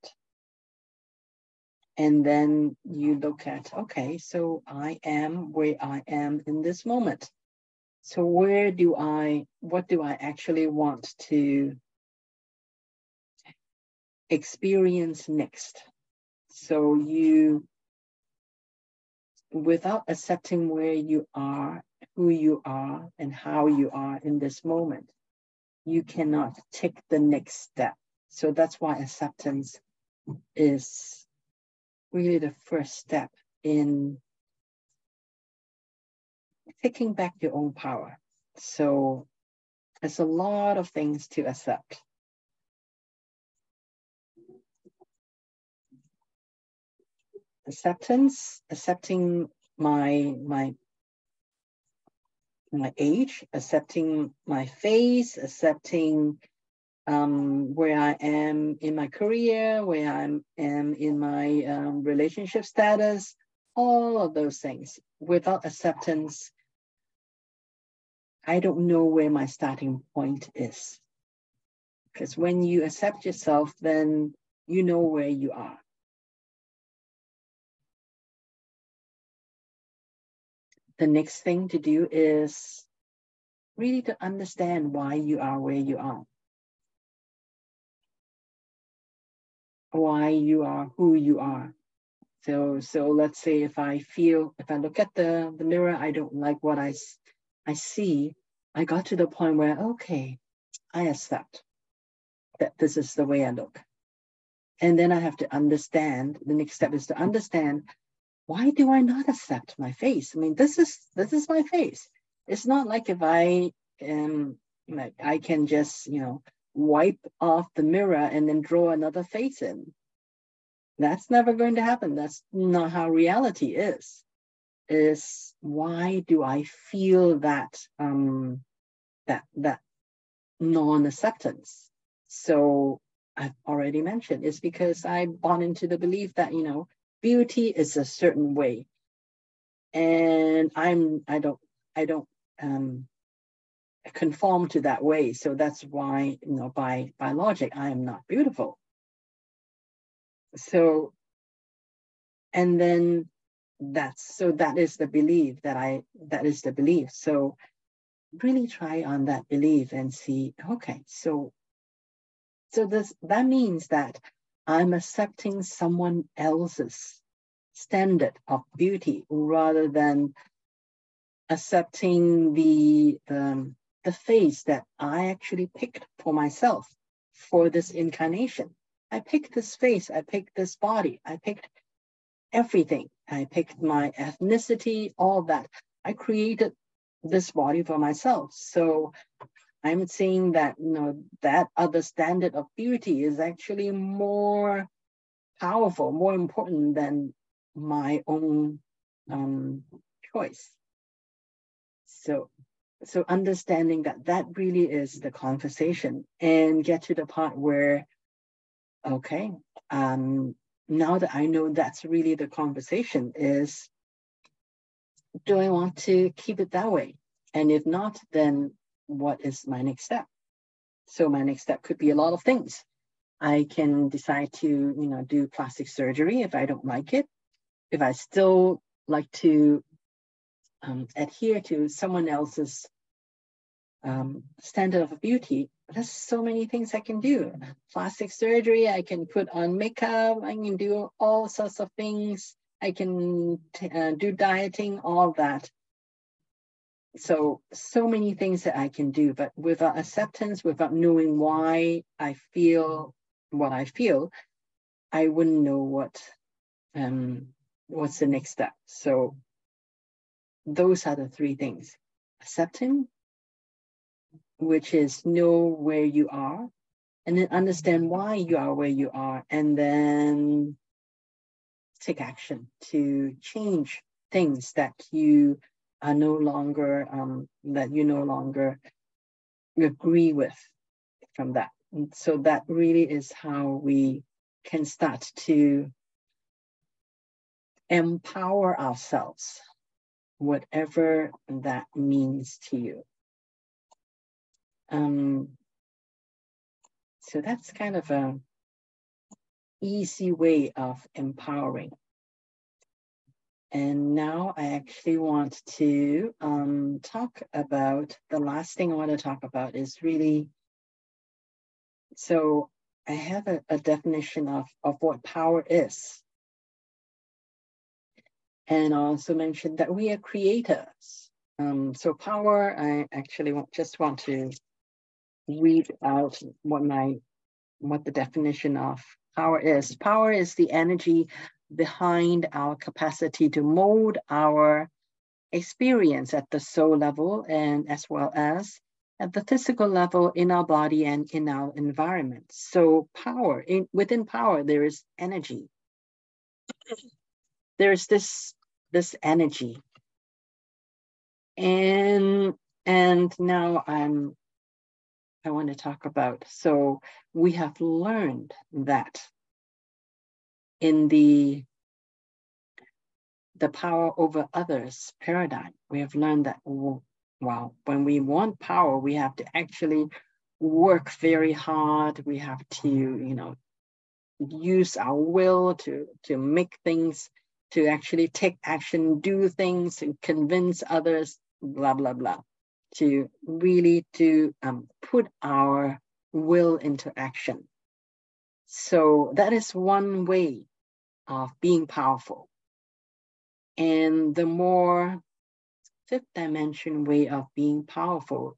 And then you look at, okay, so I am where I am in this moment. So what do I actually want to experience next? So you, without accepting where you are, who you are, and how you are in this moment, you cannot take the next step. So that's why acceptance is really the first step in taking back your own power. So there's a lot of things to accept. Acceptance, accepting my age, accepting my face, accepting where I am in my career, where I am in my relationship status, all of those things. Without acceptance, I don't know where my starting point is. Because when you accept yourself, then you know where you are. The next thing to do is really to understand why you are where you are, why you are who you are. So let's say if I look at the mirror, I don't like what I see. I got to the point where, okay, I accept that this is the way I look. And then I have to understand, the next step is to understand, why do I not accept my face? I mean, this is my face. It's not like if I I can just, you know, wipe off the mirror and then draw another face in. That's never going to happen. That's not how reality is. Is why do I feel that that non-acceptance? So I've already mentioned it's because I bought into the belief that, you know, beauty is a certain way, and I don't conform to that way. So that's why, you know, by logic, I am not beautiful. So, and then that is the belief that is the belief. So really try on that belief and see, okay, so that means that I'm accepting someone else's standard of beauty rather than accepting the face that I actually picked for myself for this incarnation. I picked this face, I picked this body, I picked everything. I picked my ethnicity, all that. I created this body for myself. So I'm saying that, you know, that other standard of beauty is actually more powerful, more important than my own choice. So understanding that really is the conversation, and get to the part where, okay, now that I know that's really the conversation is, do I want to keep it that way? And if not, then what is my next step? So my next step could be a lot of things. I can decide to, do plastic surgery if I don't like it. If I still like to adhere to someone else's standard of beauty, there's so many things I can do. Plastic surgery, I can put on makeup, I can do all sorts of things. I can do dieting, all that. So many things that I can do, but without acceptance, without knowing why I feel what I feel, I wouldn't know what's the next step. So those are the three things: accepting, which is know where you are, and then understand why you are where you are, and then take action to change things that you are no longer, agree with from that. And so that really is how we can start to empower ourselves, whatever that means to you. So that's kind of a easy way of empowering. And now I actually want to talk about, the last thing I want to talk about is really, so I have a definition of what power is. And also mentioned that we are creators. So power, I actually just want to read out what the definition of power is. Power is the energy behind our capacity to mold our experience at the soul level and as well as at the physical level in our body and in our environment. So power, within power, there is energy. There is this energy. And now I want to talk about, so we have learned that in the power over others paradigm, we have learned that, wow, when we want power, we have to actually work very hard. We have to, use our will to make things, to actually take action, do things, and convince others, blah, blah, blah, to really put our will into action. So that is one way of being powerful. And the more fifth dimension way of being powerful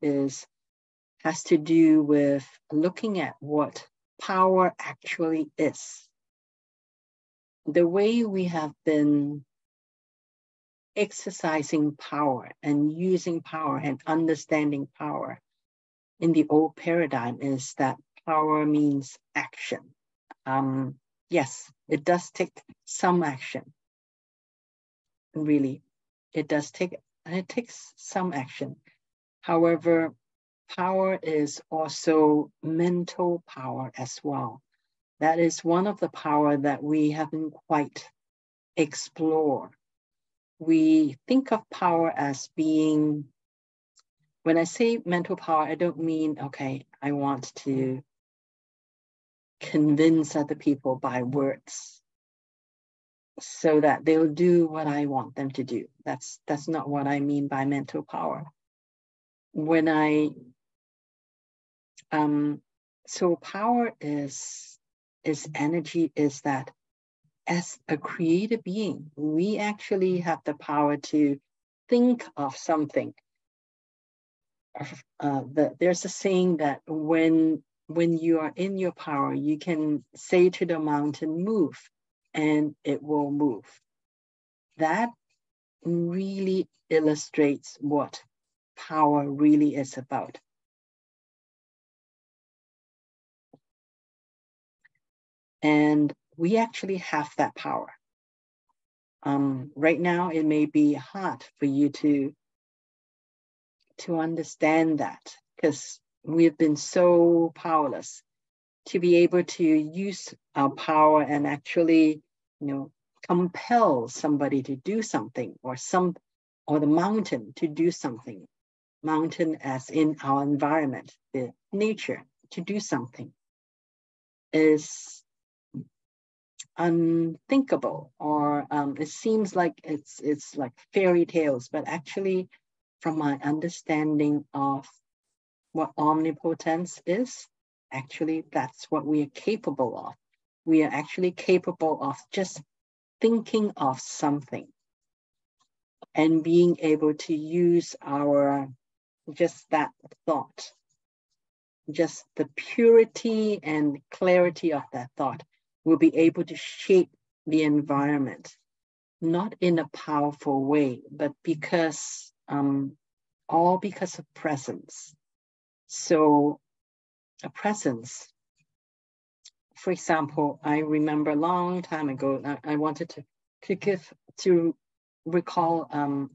has to do with looking at what power actually is. The way we have been exercising power and using power and understanding power in the old paradigm is that power means action. Yes, it does take some action. Really, it takes some action. However, power is also mental power as well. That is one of the power that we haven't quite explored. We think of power as being, when I say mental power, I don't mean, okay, I want to convince other people by words so that they'll do what I want them to do. That's not what I mean by mental power. When I, so power is energy, is that as a creative being, we actually have the power to think of something. There's a saying that when you are in your power, you can say to the mountain, move, and it will move. That really illustrates what power really is about. And we actually have that power. Right now, it may be hard for you to understand that, because we've been so powerless. To be able to use our power and actually, you know, compel somebody to do something, or the mountain to do something. Mountain as in our environment, the nature to do something is unthinkable, or it seems like it's like fairy tales, but actually from my understanding of what omnipotence is, actually that's what we are capable of. We are actually capable of just thinking of something and being able to use our, just that thought, just the purity and clarity of that thought, will be able to shape the environment, not in a powerful way, but because, all because of presence. So a presence, for example, I remember a long time ago, I wanted to recall a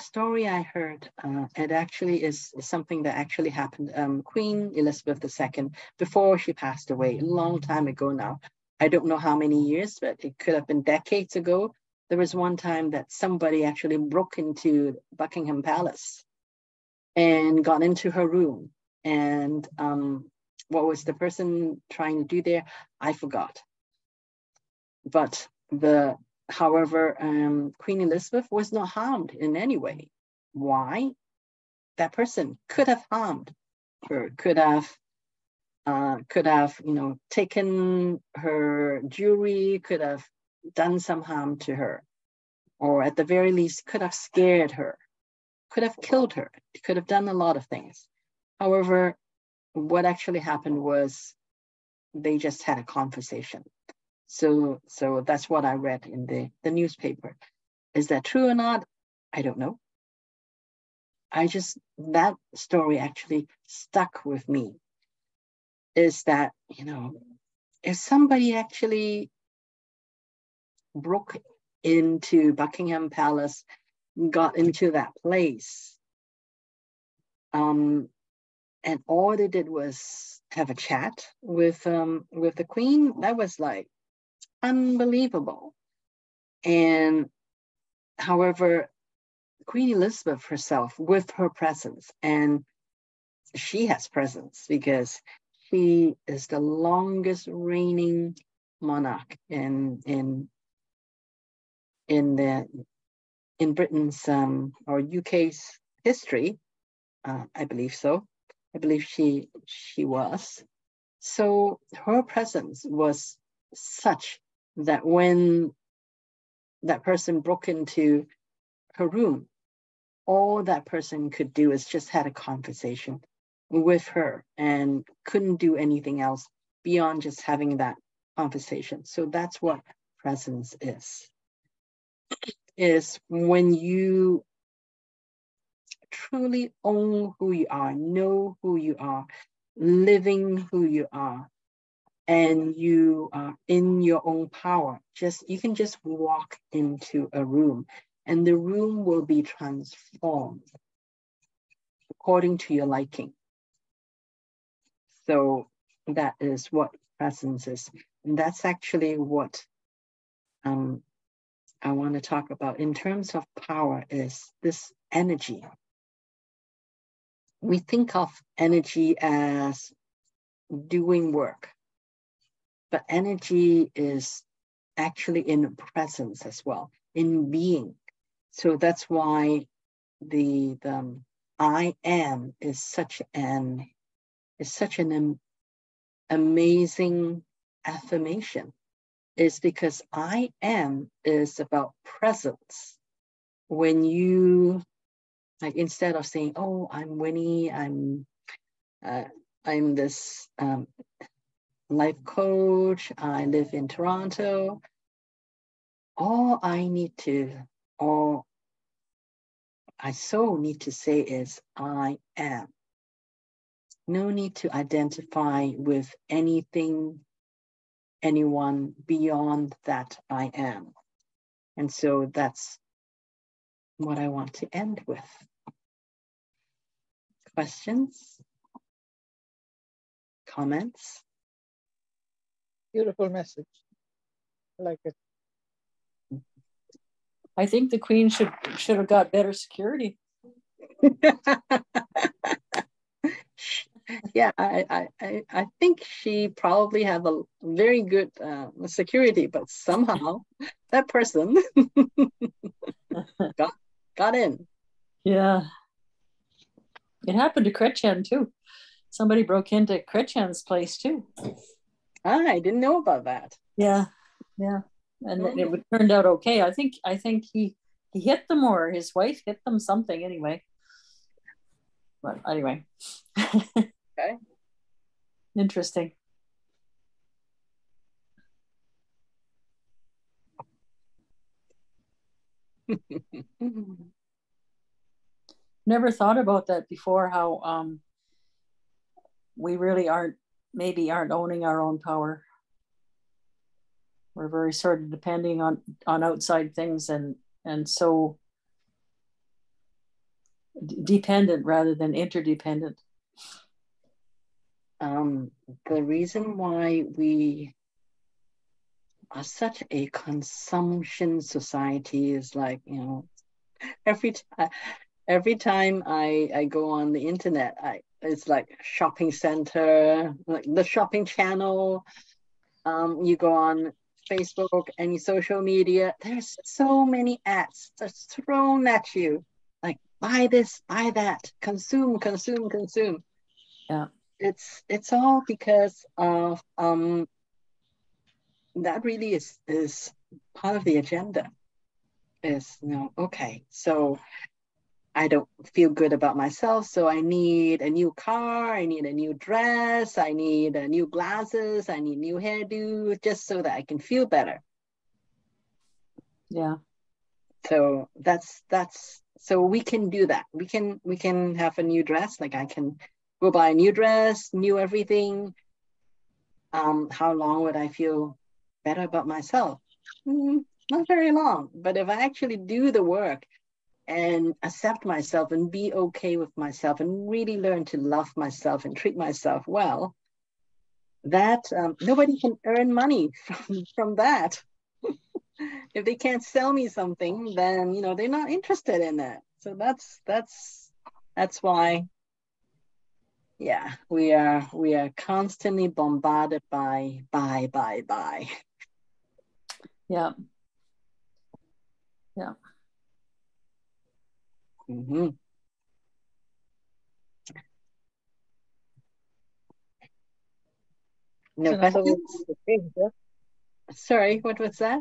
story I heard. It actually is something that actually happened. Queen Elizabeth II, before she passed away, a long time ago now. I don't know how many years, but it could have been decades ago. There was one time that somebody actually broke into Buckingham Palace and got into her room. And what was the person trying to do there? I forgot. But however, Queen Elizabeth was not harmed in any way. Why? That person could have harmed her, could have, you know, taken her jewelry, could have done some harm to her, or at the very least could have scared her, could have killed her, could have done a lot of things. However, what actually happened was they just had a conversation. So that's what I read in the newspaper. Is that true or not? I don't know. That story actually stuck with me. Is that, you know, if somebody actually broke into Buckingham Palace, got into that place, and all they did was have a chat with the Queen, that was like, unbelievable. And however, Queen Elizabeth herself, with her presence, and she has presence because she is the longest reigning monarch in Britain's or UK's history. I believe so. I believe she was. So her presence was such that when that person broke into her room, all that person could do is just had a conversation with her, and couldn't do anything else beyond just having that conversation. So that's what presence is when you truly own who you are, know who you are, living who you are, and you are in your own power. You can just walk into a room, and the room will be transformed according to your liking. So that is what presence is. And that's actually what I want to talk about in terms of power, is this energy. We think of energy as doing work, but energy is actually in presence as well, in being. So that's why the I am is such an amazing affirmation. It's because I am is about presence. When you, like, instead of saying, oh, I'm Winnie, I'm this life coach, I live in Toronto. All I so need to say is I am. No need to identify with anything, anyone beyond that I am. And so that's what I want to end with. Questions? Comments? Beautiful message. I like it. I think the Queen should have got better security. Yeah, I think she probably had a very good security, but somehow that person got in. Yeah. It happened to Gretchen too. Somebody broke into Gretchen's place too. I didn't know about that. Yeah, yeah. And then it turned out okay. I think he hit them, or his wife hit them, something anyway. But anyway. Okay. Interesting. Never thought about that before, how we really aren't owning our own power. We're very sort of depending on outside things, and so dependent rather than interdependent. The reason why we are such a consumption society is, like, you know, every time I go on the internet, it's like shopping center, like the shopping channel. You go on Facebook, any social media, there's so many ads that's thrown at you. Like, buy this, buy that, consume, consume, consume. Yeah. It's all because of that really is part of the agenda. Is, you know, okay, so I don't feel good about myself, so I need a new car, I need a new dress, I need new glasses, I need new hairdo, just so that I can feel better. Yeah. So that's so we can do that. We can have a new dress. Like, I can go buy a new dress, new everything. How long would I feel better about myself? Not very long. But if I actually do the work and accept myself and be okay with myself and really learn to love myself and treat myself well, that nobody can earn money from that. If they can't sell me something, then, you know, they're not interested in that. So that's why, yeah, we are constantly bombarded by buy. Yeah. Yeah. Mm-hmm. No questions? Sorry, what was that?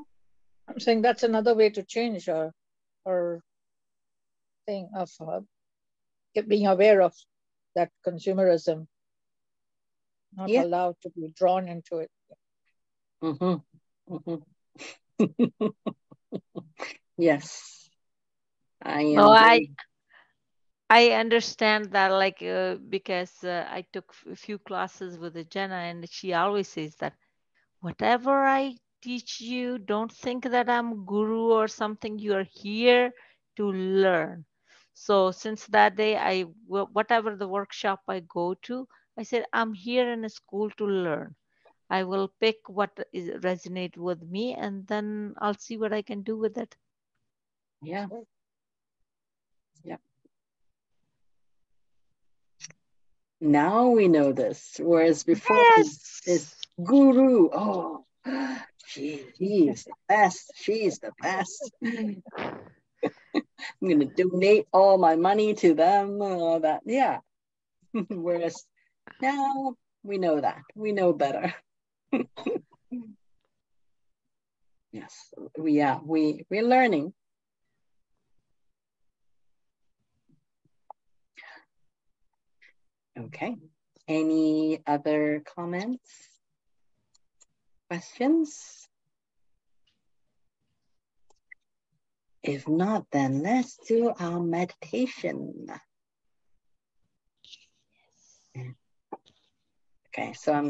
I'm saying that's another way to change our thing of being aware of that consumerism, not allowed to be drawn into it. Mm-hmm. Mm-hmm. Yes. I understand that, like, because I took a few classes with Jenna, and she always says that whatever I teach you, don't think that I'm guru or something. You are here to learn. So since that day, whatever the workshop I go to, I said, I'm here in a school to learn. I will pick what resonates with me, and then I'll see what I can do with it. Yeah. Yeah. Now we know this, whereas before, yes, it's guru. Oh, she is the best. She is the best. I'm going to donate all my money to them. All that, yeah. Whereas now we know that we know better. Yes, we're learning. Okay, any other comments, questions? If not, then let's do our meditation. Yes. Okay, so I'm